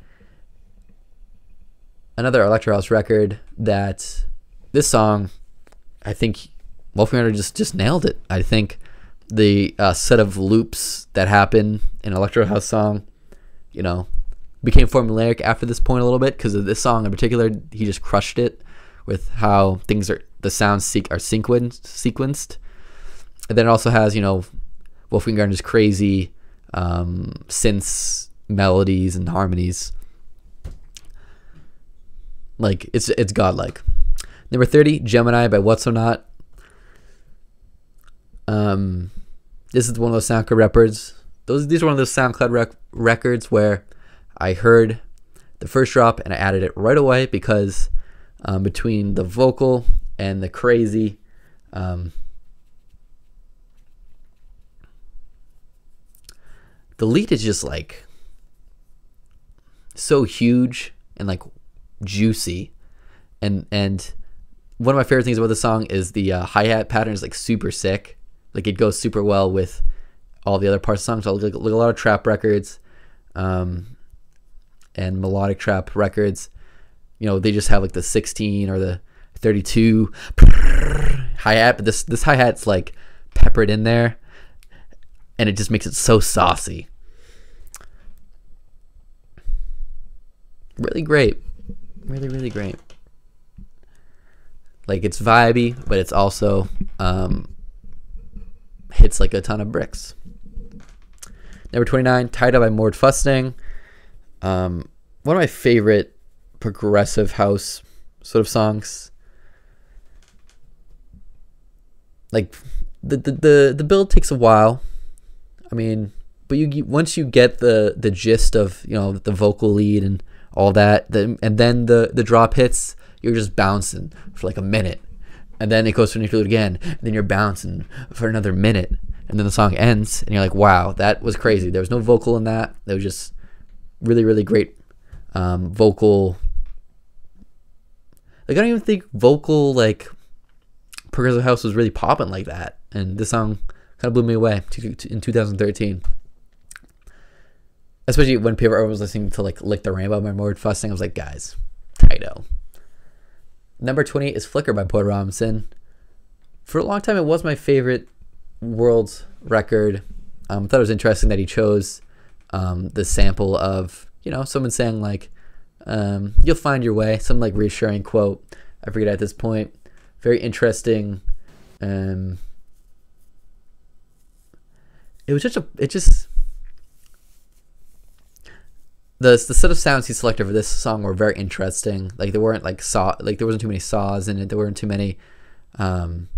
Another electro house record that this song, I think Wolfgang Gartner just just nailed it. I think the uh, set of loops that happen in an electro house song, you know, became formulaic after this point a little bit because of this song in particular. He just crushed it with how things are, the sounds seek are sequenced, sequenced. And then it also has, you know, Wolfgang Gartner's crazy um, synths, melodies, and harmonies. Like it's it's godlike. Number thirty, Gemini by What So Not. Um, this is one of those SoundCloud records. Those these are one of those SoundCloud rec records where I heard the first drop and I added it right away because um, between the vocal and the crazy um, the lead is just like so huge and like juicy, and and one of my favorite things about the song is the uh, hi-hat pattern is like super sick. Like it goes super well with all the other parts of the song. So I look, look a lot of trap records um, and melodic trap records, you know, they just have like the sixteen or the thirty-two hi-hat, but this this hi-hat's like peppered in there and it just makes it so saucy. Really great. Really, really great. Like it's vibey, but it's also um, hits like a ton of bricks. Number twenty-nine, Tidal by Mord Fusting. Um, one of my favorite progressive house sort of songs. like the the the, the build takes a while. I mean, but you, you once you get the the gist of, you know, the vocal lead and all that, the, and then the the drop hits, you're just bouncing for like a minute, and then it goes to an interlude again, and then you're bouncing for another minute, and then the song ends, and you're like, wow, that was crazy. There was no vocal in that. There was just really, really great um, vocal. Like, I don't even think vocal, like, progressive house was really popping like that, and this song kind of blew me away in two thousand thirteen. Especially when people was listening to, like, Lick the Rainbow by Mord Fussing. I was like, guys, Taito. Number twenty-eight is Flicker by Porter Robinson. For a long time, it was my favorite world's record. Um, I thought it was interesting that he chose um, the sample of, you know, someone saying, like, um, you'll find your way. Some, like, reassuring quote. I forget at this point. Very interesting. Um, it was just a... It just... The, the set of sounds he selected for this song were very interesting. Like, there weren't, like, saw... Like, there wasn't too many saws in it. There weren't too many... Um,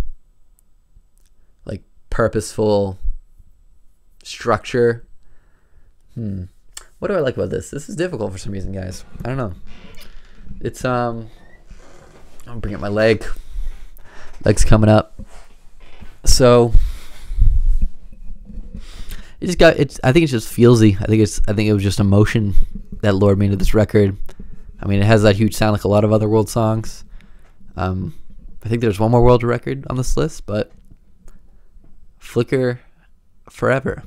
like, purposeful structure. Hmm. What do I like about this? This is difficult for some reason, guys. I don't know. It's, um... I'm bringing up my leg. Leg's coming up. So... It just got. It's. I think it's just feelsy. I think it's. I think it was just emotion that lured me into this record. I mean, it has that huge sound like a lot of other world songs. Um, I think there's one more world record on this list, but Flicker Forever.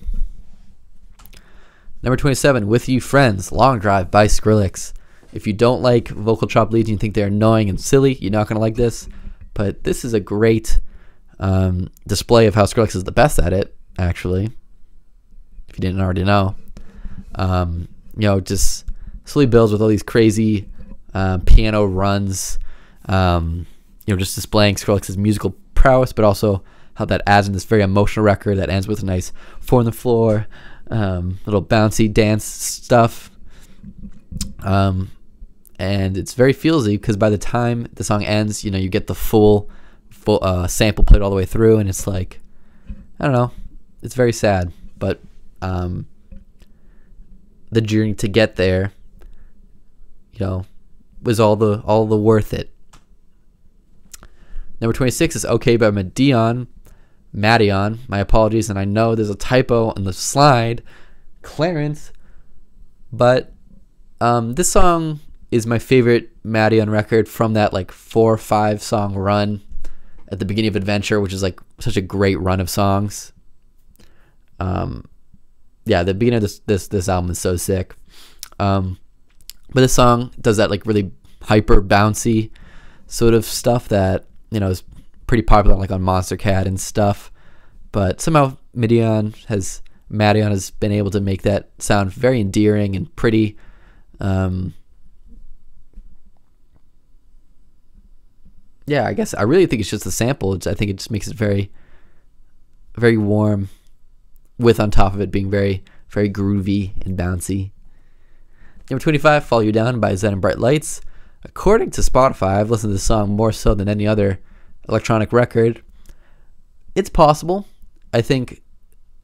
Number twenty-seven, With You Friends, Long Drive by Skrillex. If you don't like vocal chop leads and you think they're annoying and silly, you're not gonna like this. But this is a great um, display of how Skrillex is the best at it, actually. If you didn't already know, um, you know, just slowly builds with all these crazy uh, piano runs, um, you know, just displaying Skrillex's musical prowess, but also how that adds in this very emotional record that ends with a nice four on the floor, um, little bouncy dance stuff, um, and it's very feelsy because by the time the song ends, you know, you get the full, full uh, sample played all the way through, and it's like, I don't know, it's very sad, but. Um, the journey to get there, you know, was all the all the worth it. Number twenty-six is Okay by Madion. Madion, my apologies, and I know there's a typo on the slide, Clarence, but um, this song is my favorite Madion record from that like four or five song run at the beginning of Adventure, which is like such a great run of songs. Um. Yeah, the beginning of this this this album is so sick, um, but this song does that like really hyper bouncy sort of stuff that, you know, is pretty popular like on Monster Cat and stuff. But somehow Madion has Madion has been able to make that sound very endearing and pretty. Um, yeah, I guess I really think it's just the sample. It's, I think it just makes it very, very warm. With on top of it being very, very groovy and bouncy. Number twenty-five, Follow You Down by Zedd and Bright Lights. According to Spotify, I've listened to this song more so than any other electronic record. It's possible. I think,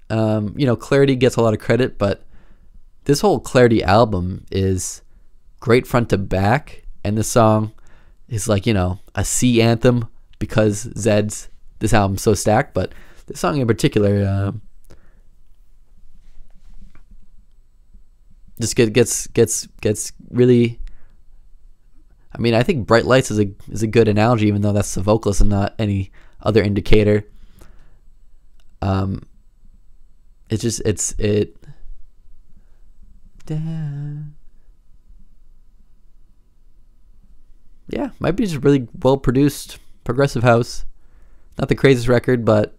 um, you know, Clarity gets a lot of credit, but this whole Clarity album is great front to back, and this song is like, you know, a sea anthem because Zedd's, this album's so stacked, but this song in particular, uh, just get, gets gets gets really. I mean, I think Bright Lights is a is a good analogy, even though that's the vocalist and not any other indicator. Um. It's just it's it. Yeah, might be just really well produced progressive house. Not the craziest record, but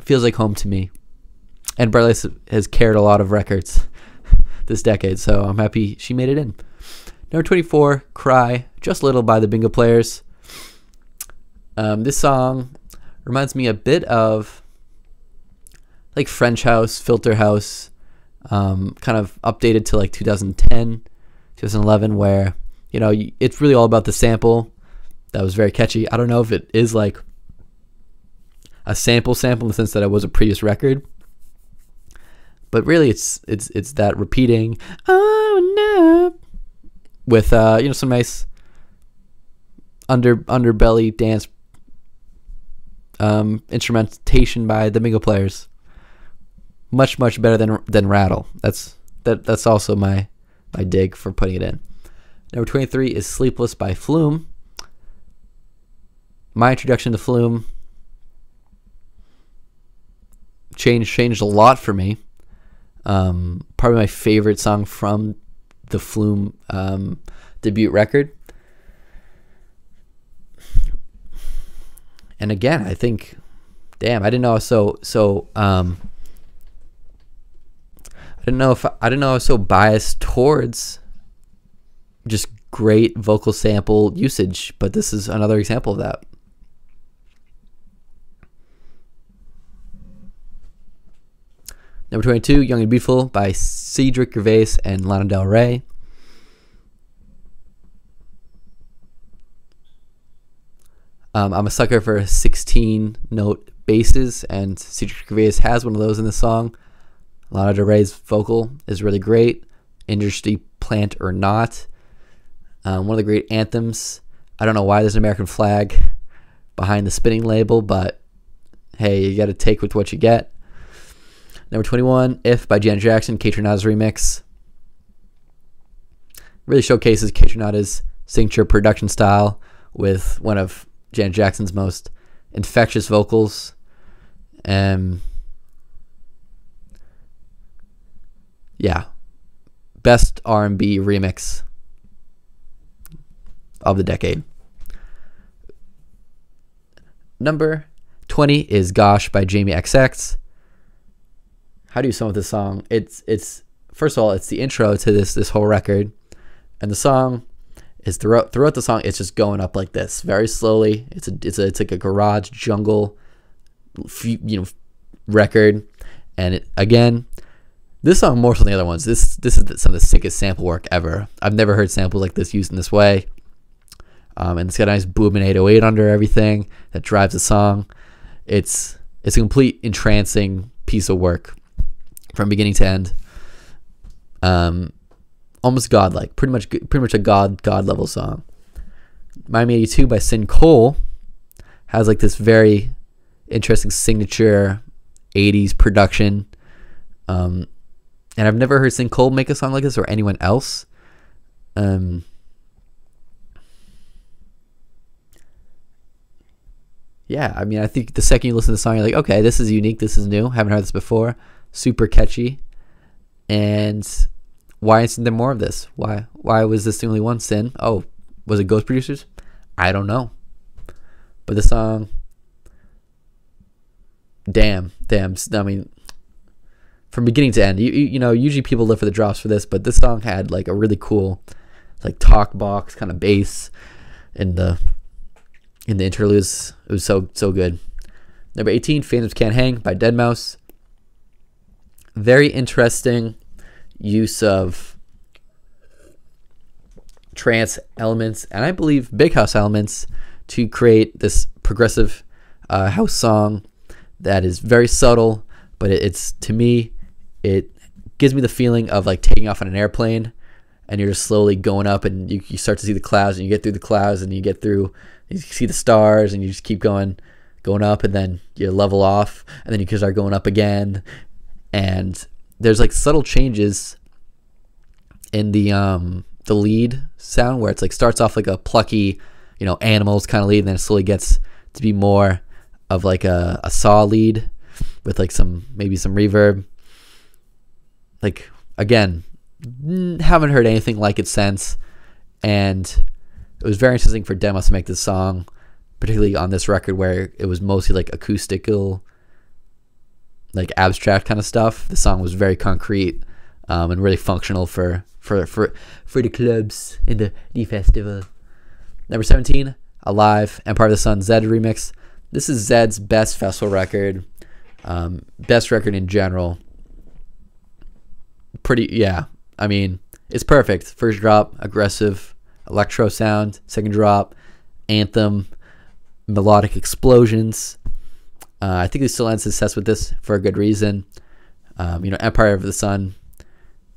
feels like home to me. And Bright Lights has carried a lot of records this decade, so I'm happy she made it in. Number twenty-four, Cry, Just Little by the Bingo Players. Um, this song reminds me a bit of like French House, Filter House, um, kind of updated to like two thousand ten, two thousand eleven, where, you know, it's really all about the sample. That was very catchy. I don't know if it is like a sample sample in the sense that I was a previous record. But really, it's it's it's that repeating oh no with uh you know some nice under underbelly dance um, instrumentation by the Mingo Players. Much much better than than Rattle. That's that that's also my my dig for putting it in. Number twenty-three is Sleepless by Flume. My introduction to Flume changed changed a lot for me. Um, probably my favorite song from the Flume um, debut record. And again, I think, damn, I didn't know I was so so. Um, I didn't know if I, I didn't know I was so biased towards just great vocal sample usage, but this is another example of that. Number twenty-two, Young and Beautiful by Cedric Gervais and Lana Del Rey. Um, I'm a sucker for sixteen note basses, and Cedric Gervais has one of those in this song. Lana Del Rey's vocal is really great, industry plant or not. Um, one of the great anthems. I don't know why there's an American flag behind the spinning label, but hey, you got to take with what you get. Number twenty-one, If by Janet Jackson, K. Tronada's remix. Really showcases K. Tronada's signature production style with one of Janet Jackson's most infectious vocals. And yeah, best R and B remix of the decade. Number twenty is Gosh by Jamie X X. How do you sum up this song? It's it's first of all, it's the intro to this this whole record, and the song is throughout throughout the song. It's just going up like this, very slowly. It's a it's a, it's like a garage jungle, you know, record, and it, again, this song more so than the other ones. This this is some of the sickest sample work ever. I've never heard samples like this used in this way, um, and it's got a nice booming eight oh eight under everything that drives the song. It's it's a complete entrancing piece of work from beginning to end, um, almost godlike, pretty much, pretty much a god, god level song. Miami eighty-two by Sin Cole has like this very interesting signature eighties production, um, and I've never heard Sin Cole make a song like this or anyone else. Um, yeah, I mean, I think the second you listen to the song, you're like, okay, this is unique, this is new, haven't heard this before. Super catchy, and why isn't there more of this? Why why was this the only one? Sin? Oh, was it Ghost Producers? I don't know. But the song, damn, damn. I mean, from beginning to end, you you, you know, usually people live for the drops for this, but this song had like a really cool, like talk box kind of bass in the in the interludes. It was so so good. Number eighteen, Phantoms Can't Hang by dead mouse. Very interesting use of trance elements and I believe big house elements to create this progressive uh, house song that is very subtle, but it, it's to me, it gives me the feeling of like taking off on an airplane and you're just slowly going up, and you, you start to see the clouds, and you get through the clouds, and you get through, you see the stars, and you just keep going going up, and then you level off, and then you can start going up again. And there's like subtle changes in the um, the lead sound where it's like starts off like a plucky, you know, animals kind of lead, and then it slowly gets to be more of like a, a saw lead with like some maybe some reverb. Like again, haven't heard anything like it since, and it was very interesting for Demos to make this song, particularly on this record where it was mostly like acoustical, like abstract kind of stuff. The song was very concrete um, and really functional for for for for the clubs and the, the festival. Number seventeen, Alive, Empire of the Sun, Zedd remix. This is Zedd's best festival record, um, best record in general. Pretty, yeah. I mean, it's perfect. First drop, aggressive electro sound. Second drop, anthem, melodic explosions. Uh, I think they still had success with this for a good reason. Um, you know, Empire of the Sun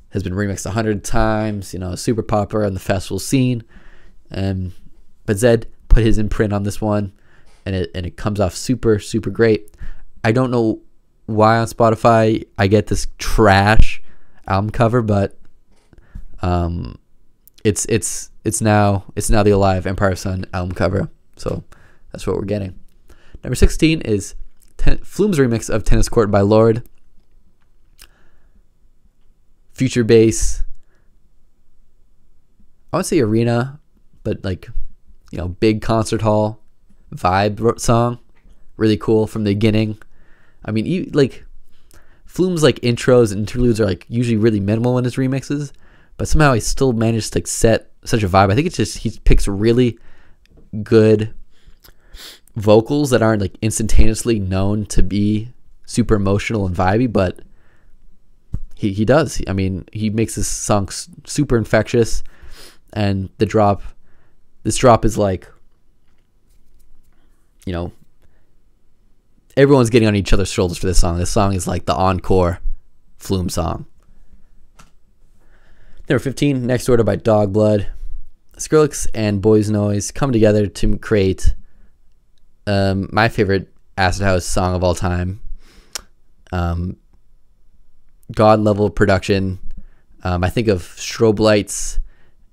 has been remixed a hundred times, you know, super popular on the festival scene. Um, but Zedd put his imprint on this one, and it, and it comes off super, super great. I don't know why on Spotify I get this trash album cover, but um, it's it's it's now it's now the Alive Empire of Sun album cover. So that's what we're getting. Number sixteen is ten, Flume's remix of Tennis Court by Lord. Future Bass. I want to say arena, but like, you know, big concert hall vibe song. Really cool from the beginning. I mean, you, like, Flume's like intros and interludes are like usually really minimal in his remixes, but somehow he still managed to like set such a vibe. I think it's just he picks really good vocals that aren't like instantaneously known to be super emotional and vibey, but he, he does. I mean, he makes this song super infectious, and the drop, this drop is like, you know, everyone's getting on each other's shoulders for this song. This song is like the encore Flume song. Number fifteen, Next Order by Dog Blood. Skrillex and Boys Noise come together to create um, my favorite acid house song of all time. Um, God level production. Um, I think of strobe lights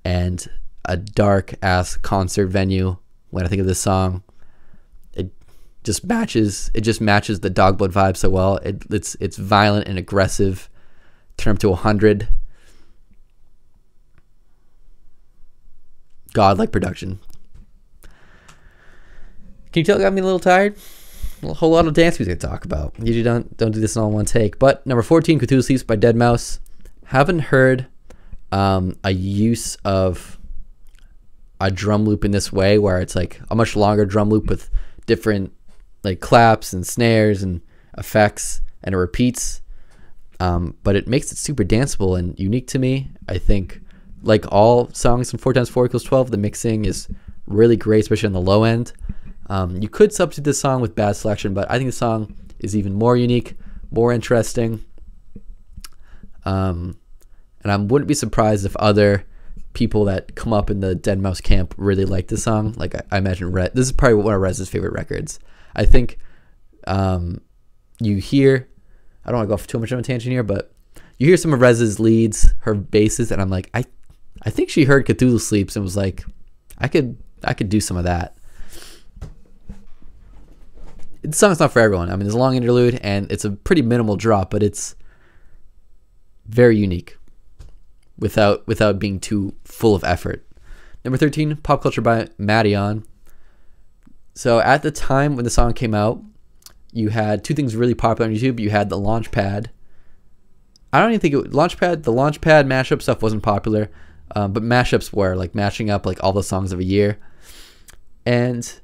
and a dark ass concert venue when I think of this song. It just matches. It just matches the Dog Blood vibe so well. It, it's it's violent and aggressive. Turn up to a hundred. Godlike production. Can you tell it got me a little tired? A whole lot of dance music to talk about. Usually don't don't do this in all one take. But number fourteen, Cthulhu Sleeps by dead mouse. Haven't heard um, a use of a drum loop in this way, where it's like a much longer drum loop with different like claps and snares and effects, and it repeats. Um, but it makes it super danceable and unique to me. I think, like all songs in four times four equals twelve, the mixing is really great, especially on the low end. Um, you could substitute this song with bad selection, but I think the song is even more unique, more interesting. Um, and I wouldn't be surprised if other people that come up in the dead mouse camp really like this song. Like I, I imagine Red, this is probably one of Rez's favorite records. I think um, you hear, I don't want to go off too much of a tangent here, but you hear some of Rez's leads, her basses, and I'm like, I I think she heard Cthulhu Sleeps and was like, I could I could do some of that. The song's not for everyone. I mean, it's a long interlude and it's a pretty minimal drop, but it's very unique without without being too full of effort. Number thirteen, Pop Culture by Maddion. So at the time when the song came out, you had two things really popular on YouTube. You had the Launchpad. I don't even think it Launchpad, the Launchpad mashup stuff wasn't popular. Um, but mashups were, like mashing up like all the songs of a year. And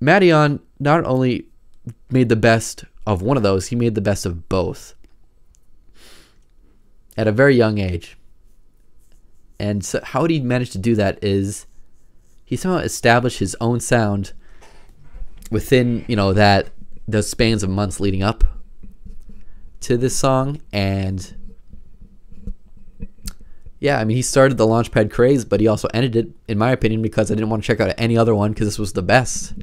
Maddion not only made the best of one of those, he made the best of both at a very young age. And so how he managed to do that is he somehow established his own sound within, you know, that those spans of months leading up to this song. And yeah, I mean, he started the Launchpad craze, but he also ended it, in my opinion, because I didn't want to check out any other one because this was the best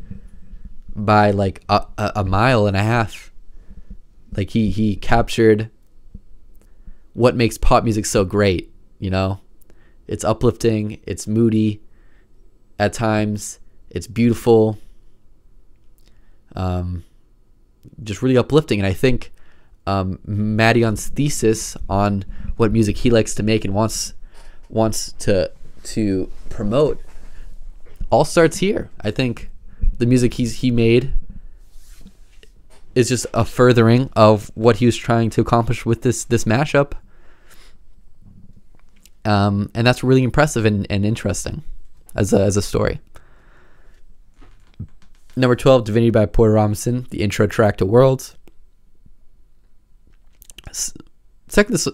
by like a, a, a mile and a half. Like he he captured what makes pop music so great, you know? It's uplifting, it's moody at times, it's beautiful, um, just really uplifting. And I think Um, Maddion's thesis on what music he likes to make and wants wants to to promote all starts here. I think the music he's he made is just a furthering of what he was trying to accomplish with this this mashup, um, and that's really impressive and, and interesting as a, as a story. Number twelve, Divinity by Porter Robinson, the intro track to Worlds. Second, this,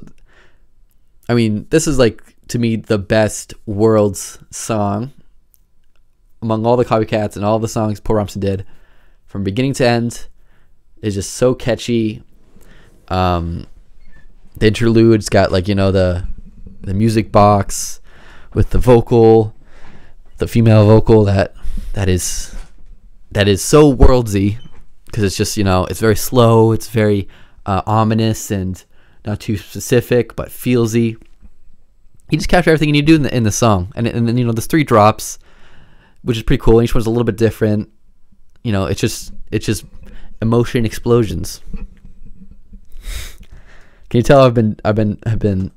I mean, this is like to me the best Worlds song among all the copycats and all the songs Porter Robinson did from beginning to end. is just so catchy. Um, the interlude's got like, you know, the the music box with the vocal, the female vocal that that is that is so worldsy, because it's just, you know, it's very slow, it's very uh, ominous and not too specific, but feelsy. He just captured everything you need to do in the in the song, and and then, you know, there's three drops, which is pretty cool. Each one's a little bit different. You know, it's just it's just emotion explosions. Can you tell I've been I've been I've been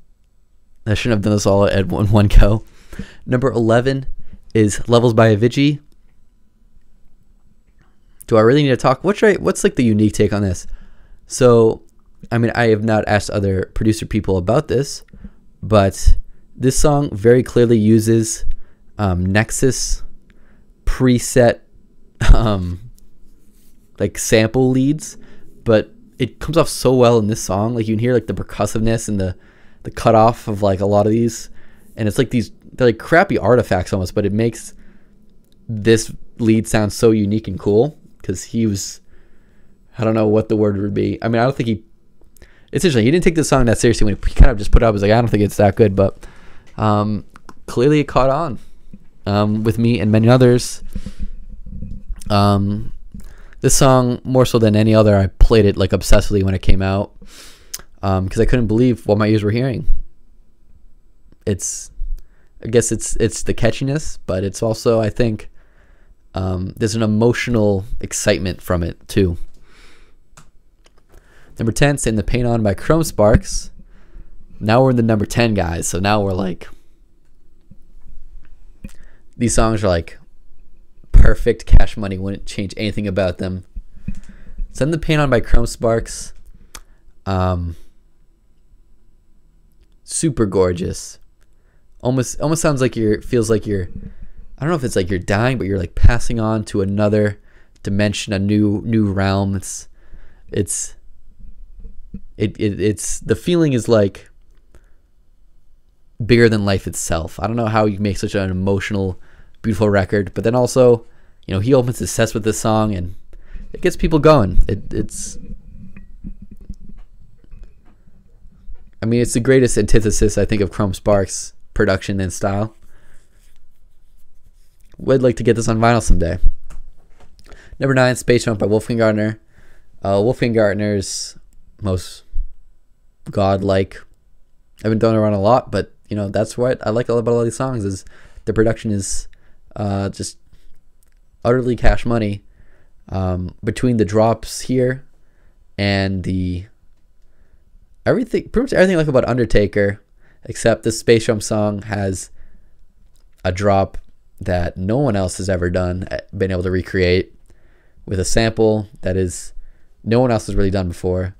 I shouldn't have done this all at one one go. Number eleven is Levels by Avicii. Do I really need to talk? What should I, what's like the unique take on this? So, I mean, I have not asked other producer people about this, but this song very clearly uses um, Nexus preset um, like sample leads, but it comes off so well in this song. Like, you can hear like the percussiveness and the the cutoff of like a lot of these, and it's like these they're like crappy artifacts almost, but it makes this lead sound so unique and cool because he was, I don't know what the word would be. I mean, I don't think he. It's interesting. He didn't take this song that seriously when he kind of just put it up. He was like, I don't think it's that good, but um, clearly it caught on um, with me and many others. Um, this song, more so than any other, I played it like obsessively when it came out because um, I couldn't believe what my ears were hearing. It's, I guess it's it's the catchiness, but it's also, I think, um, there's an emotional excitement from it too. Number ten, Send the Pain On by Chrome Sparks. Now we're in the number ten, guys. So now we're like, these songs are like perfect. Cash Money wouldn't change anything about them. Send the Pain On by Chrome Sparks. Um, super gorgeous. Almost, almost sounds like you're, feels like you're, I don't know if it's like you're dying, but you're like passing on to another dimension, a new, new realm. It's, it's, It, it it's the feeling is like bigger than life itself. I don't know how you make such an emotional, beautiful record, but then also, you know, he opens his sets with this song and it gets people going. It, it's, I mean, it's the greatest antithesis I think of Chrome Sparks' production and style. Would like to get this on vinyl someday. Number nine, Space Jump by Wolfgang Gartner. Uh, Wolfgang Gartner's most godlike. I've been throwing around a lot, but you know, that's what I like about all these songs is the production is uh, just utterly Cash Money. Um, between the drops here and the everything, pretty much everything I like about Undertaker, except the Space Jump song has a drop that no one else has ever done, been able to recreate with a sample that is no one else has really done before.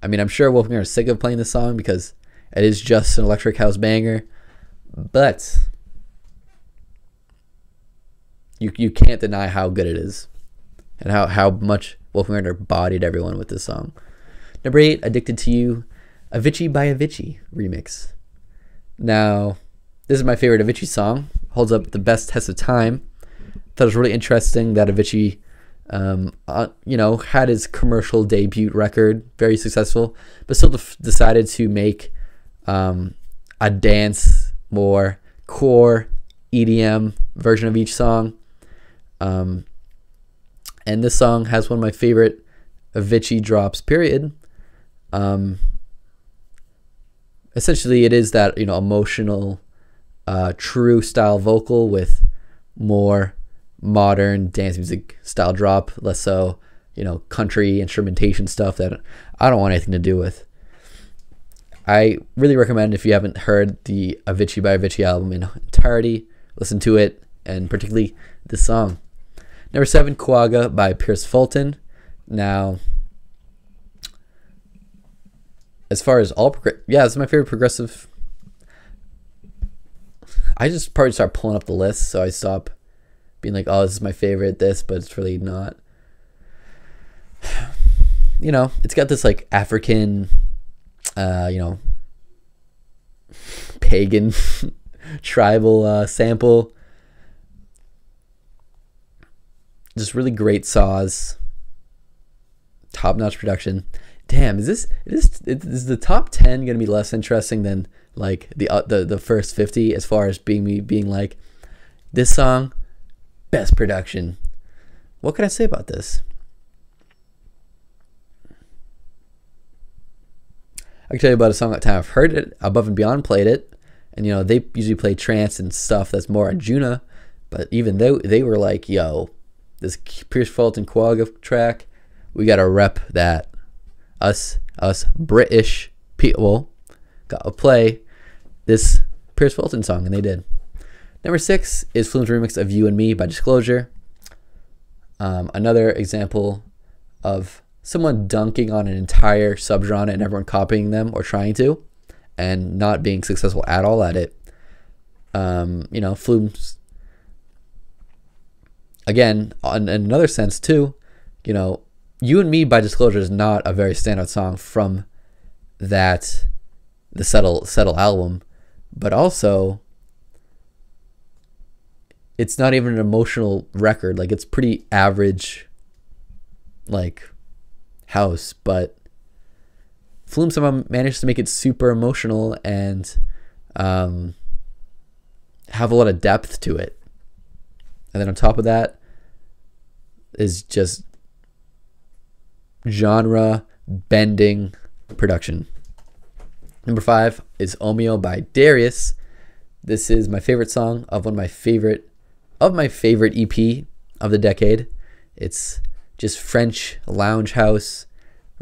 I mean, I'm sure Wolfgang is sick of playing this song because it is just an electric house banger, but you you can't deny how good it is and how, how much Wolfgang bodied everyone with this song. Number eight, Addicted to You, Avicii by Avicii remix. Now, this is my favorite Avicii song. Holds up the best test of time. Thought it was really interesting that Avicii Um, uh, you know, had his commercial debut record, very successful, but still def decided to make um, a dance, more core E D M version of each song. Um, and this song has one of my favorite Avicii drops, period. Um, essentially, it is that, you know, emotional, uh, true style vocal with more modern dance music style drop, less so, you know, country instrumentation stuff that I don't want anything to do with. I really recommend, if you haven't heard the Avicii by Avicii album in entirety, listen to it, and particularly this song. Number seven, Quagga by Pierce Fulton. Now, as far as all, yeah, this is my favorite progressive. I just probably start pulling up the list, so I stop being like, oh, this is my favorite this, but it's really not. You know, it's got this like African, uh, you know, pagan tribal uh, sample. just really great saws, top-notch production. Damn, is this is this, is the top ten gonna be less interesting than like the uh, the the first fifty as far as being me being like this song, best production? What can I say about this? I can tell you about a song that time I've heard it. Above and Beyond played it, and you know they usually play trance and stuff that's more Arjuna, but even though they were like, yo, this Pierce Fulton Quagga track, we gotta rep that. Us, us British people gotta play this Pierce Fulton song, and they did. Number six is Flume's remix of You and Me by Disclosure. Um, another example of someone dunking on an entire subgenre and everyone copying them or trying to, and not being successful at all at it. Um, you know, Flume's, again, in another sense too, you know, You and Me by Disclosure is not a very standout song from that the Settle Settle album, but also it's not even an emotional record. Like, it's pretty average, like, house, but Flume somehow managed to make it super emotional and um, have a lot of depth to it. And then on top of that is just genre bending production. Number five is Omeo by Darius. This is my favorite song of one of my favorite of my favorite E P of the decade. It's just French lounge house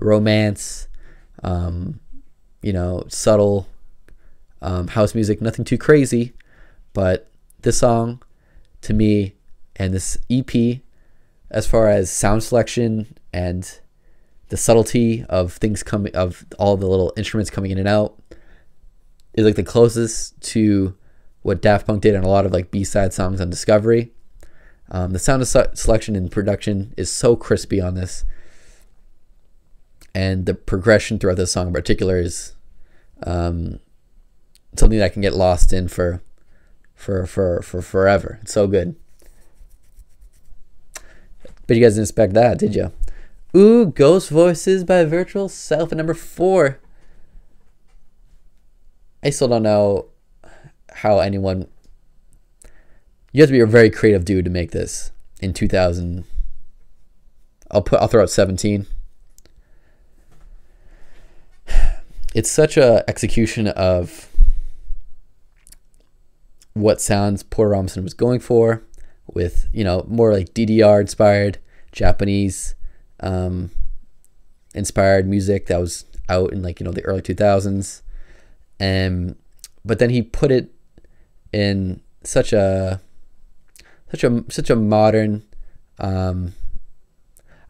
romance, um, you know, subtle um, house music, nothing too crazy, but this song to me and this E P, as far as sound selection and the subtlety of things coming, of all the little instruments coming in and out, is like the closest to what Daft Punk did on a lot of like B-side songs on Discovery. Um, the sound selection and production is so crispy on this, and the progression throughout this song in particular is um, something that I can get lost in for for for for forever. It's so good. But you guys didn't expect that, did you? Ooh, Ghost Voices by Virtual Self at number four. I still don't know how anyone... You have to be a very creative dude to make this in two thousand. I'll put. I'll throw out seventeen. It's such a execution of what sounds Porter Robinson was going for, with, you know, more like D D R inspired, Japanese Um, inspired music that was out in, like, you know, the early two thousands, and but then he put it in such a such a such a modern um,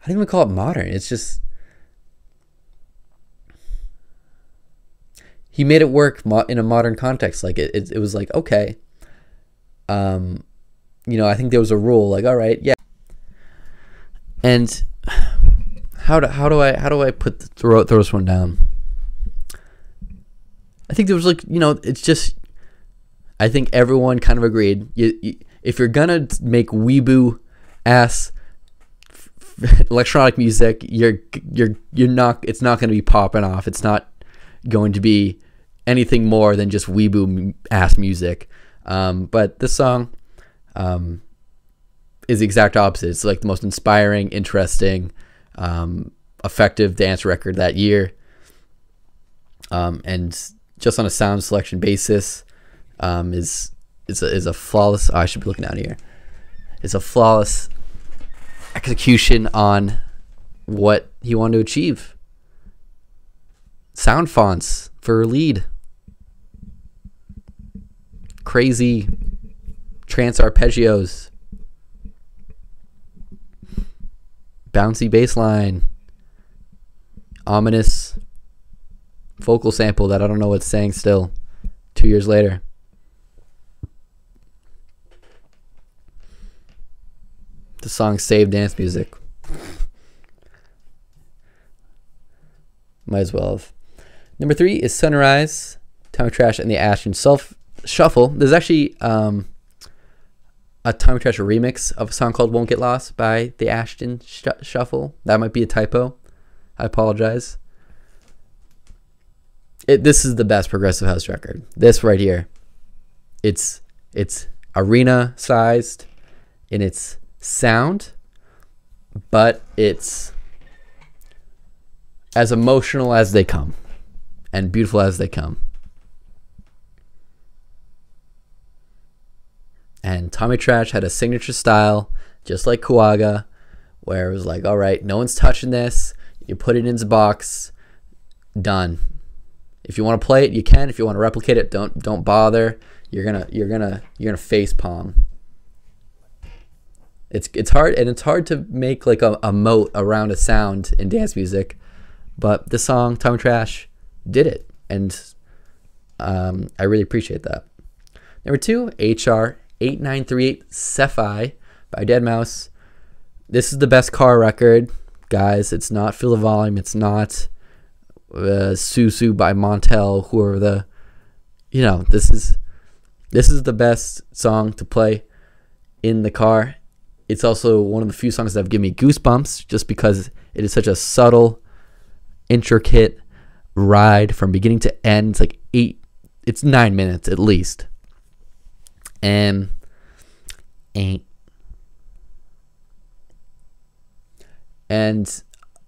I don't even call it modern, it's just he made it work mo in a modern context. Like, it, it, it was like, okay, um, you know, I think there was a rule, like, all right, yeah, and How do how do I how do I put the, throw throw this one down? I think there was, like, you know, it's just, I think everyone kind of agreed, you, you, if you're gonna make weeboo ass electronic music, you're you're you're not it's not gonna be popping off. It's not going to be anything more than just weeboo ass music. Um, but this song um, is the exact opposite. It's like the most inspiring, interesting, Um, effective dance record that year, um, and just on a sound selection basis, um, is is a, is a flawless. Oh, I should be looking down here. It's a flawless execution on what he wanted to achieve. Sound fonts for lead, crazy trance arpeggios, bouncy bass line, ominous vocal sample that I don't know what's saying still two years later. The song saved dance music. Might as well have. Number three is Sunrise, Tongue Trash, and the Ashton Self Shuffle. There's actually um, a Tommy Trash remix of a song called Won't Get Lost by the Ashton Sh Shuffle. That might be a typo. I apologize. It, this is the best progressive house record. This right here. It's it's arena-sized in its sound, but it's as emotional as they come and beautiful as they come. And Tommy Trash had a signature style, just like Kuwaga, where it was like, all right, no one's touching this. You put it in the box, done. If you want to play it, you can. If you want to replicate it, don't don't bother. You're gonna you're gonna you're gonna face palm. It's it's hard and it's hard to make like a, a moat around a sound in dance music, but this song Tommy Trash did it, and um, I really appreciate that. Number two, H R eight nine three eight Sephi by dead mouse. This is the best car record, guys. It's not Fill the Volume. It's not uh, Susu by Montel, who are the, you know, this is this is the best song to play in the car. It's also one of the few songs that have given me goosebumps, just because it is such a subtle, intricate ride from beginning to end. It's like eight, it's nine minutes at least. And ain't. And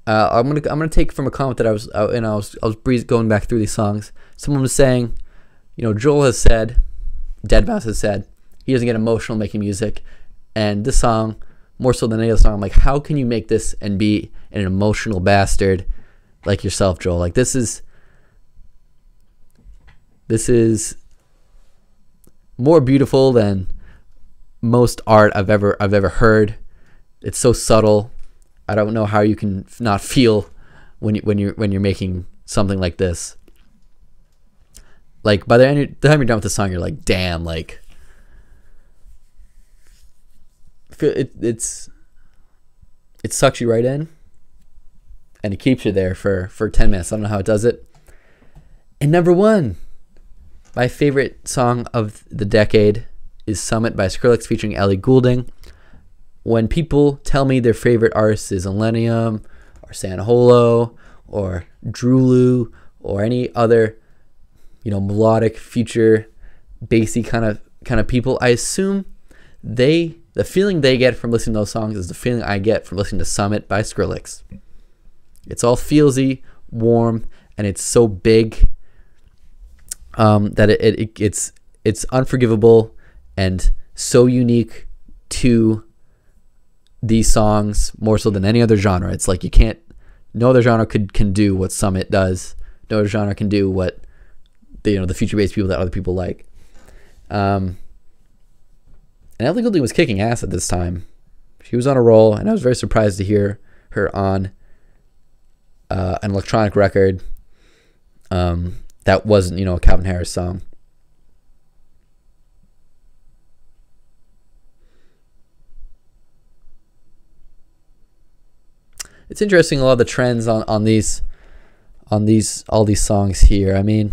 uh, I'm gonna I'm gonna take from a comment that I was uh, and I was I was breeze going back through these songs. Someone was saying, you know, Joel has said, dead mouse has said, he doesn't get emotional making music, and this song more so than any other song. I'm like, how can you make this and be an emotional bastard like yourself, Joel? Like this is this is. more beautiful than most art I've ever I've ever heard. It's so subtle. I don't know how you can not feel when you when you when you're making something like this. Like by the end, the time you're done with the song, you're like, damn, like it, it's it sucks you right in, and it keeps you there for for ten minutes. I don't know how it does it. And number one. My favorite song of the decade is Summit by Skrillex featuring Ellie Goulding. When people tell me their favorite artist is Millennium or Sanholo or Droolu or any other, you know, melodic, future, bassy kind of kind of people, I assume they the feeling they get from listening to those songs is the feeling I get from listening to Summit by Skrillex. It's all feelsy, warm, and it's so big. Um, that it, it it's it's unforgivable and so unique to these songs more so than any other genre. It's like you can't, no other genre could can do what Summit does. No other genre can do what the, you know, the future-based people that other people like. Um, and Ellie Goulding was kicking ass at this time. She was on a roll, and I was very surprised to hear her on uh, an electronic record. Um, That wasn't, you know, a Calvin Harris song. It's interesting a lot of the trends on, on these on these all these songs here. I mean,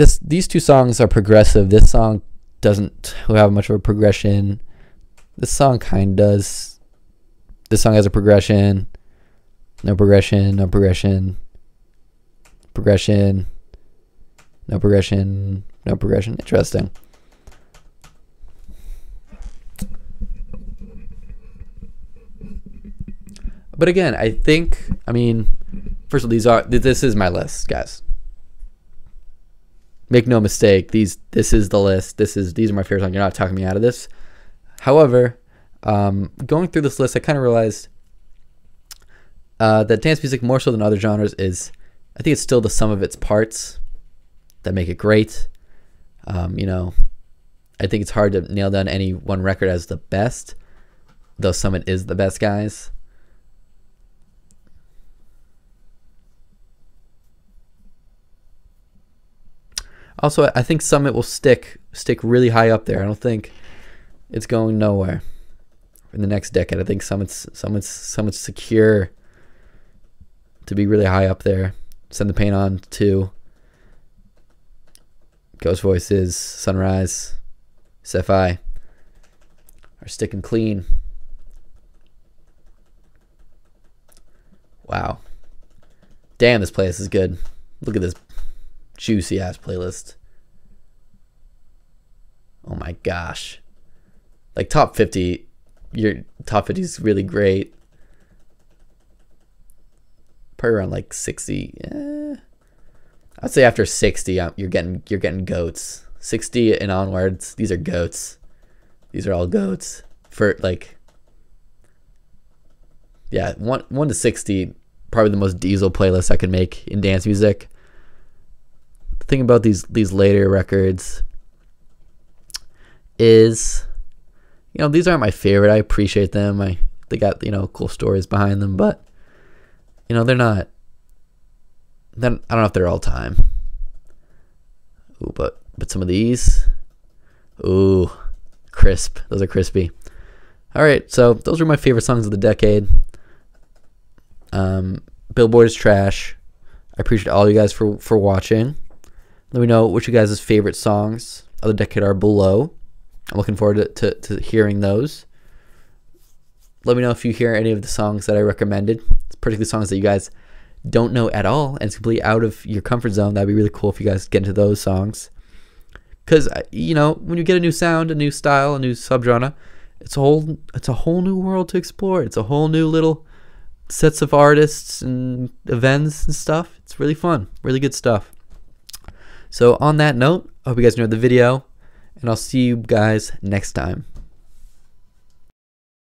this these two songs are progressive. This song doesn't have much of a progression. This song kind of does. This song has a progression. No progression, no progression. Progression, no progression, no progression. Interesting. But again, I think, I mean, first of all, these are, this is my list, guys. Make no mistake, these, this is the list. This is, these are my favorite songs. You're not talking me out of this. However, um, going through this list, I kind of realized uh, that dance music, more so than other genres, is, I think it's still the sum of its parts that make it great. Um, you know, I think it's hard to nail down any one record as the best, though Summit is the best, guys. Also, I think Summit will stick stick really high up there. I don't think it's going nowhere in the next decade. I think Summit's Summit's Summit's secure to be really high up there. Send the Pain on to Ghost Voices, Sunrise, Sefai are sticking clean. Wow. Damn, this playlist is good. Look at this juicy ass playlist. Oh my gosh. Like top fifty, your top fifty is really great. Probably around like sixty. Eh. I'd say after sixty, you're getting you're getting goats. sixty and onwards, these are goats. These are all goats for like. Yeah, one one to sixty, probably the most diesel playlist I can make in dance music. The thing about these these later records is, you know, these aren't my favorite. I appreciate them. I they got, you know, cool stories behind them, but you know, they're not. Then I don't know if they're all time. Ooh, but but some of these, ooh, crisp. Those are crispy. All right, so those were my favorite songs of the decade. Um, Billboard is trash. I appreciate all you guys for for watching. Let me know what you guys' favorite songs of the decade are below. I'm looking forward to, to, to hearing those. Let me know if you hear any of the songs that I recommended, particularly songs that you guys don't know at all and it's completely out of your comfort zone. That'd be really cool if you guys get into those songs, because you know, when you get a new sound, a new style, a new subgenre, it's a whole it's a whole new world to explore. It's a whole new little sets of artists and events and stuff. It's really fun, really good stuff. So on that note, I hope you guys enjoyed the video, and I'll see you guys next time.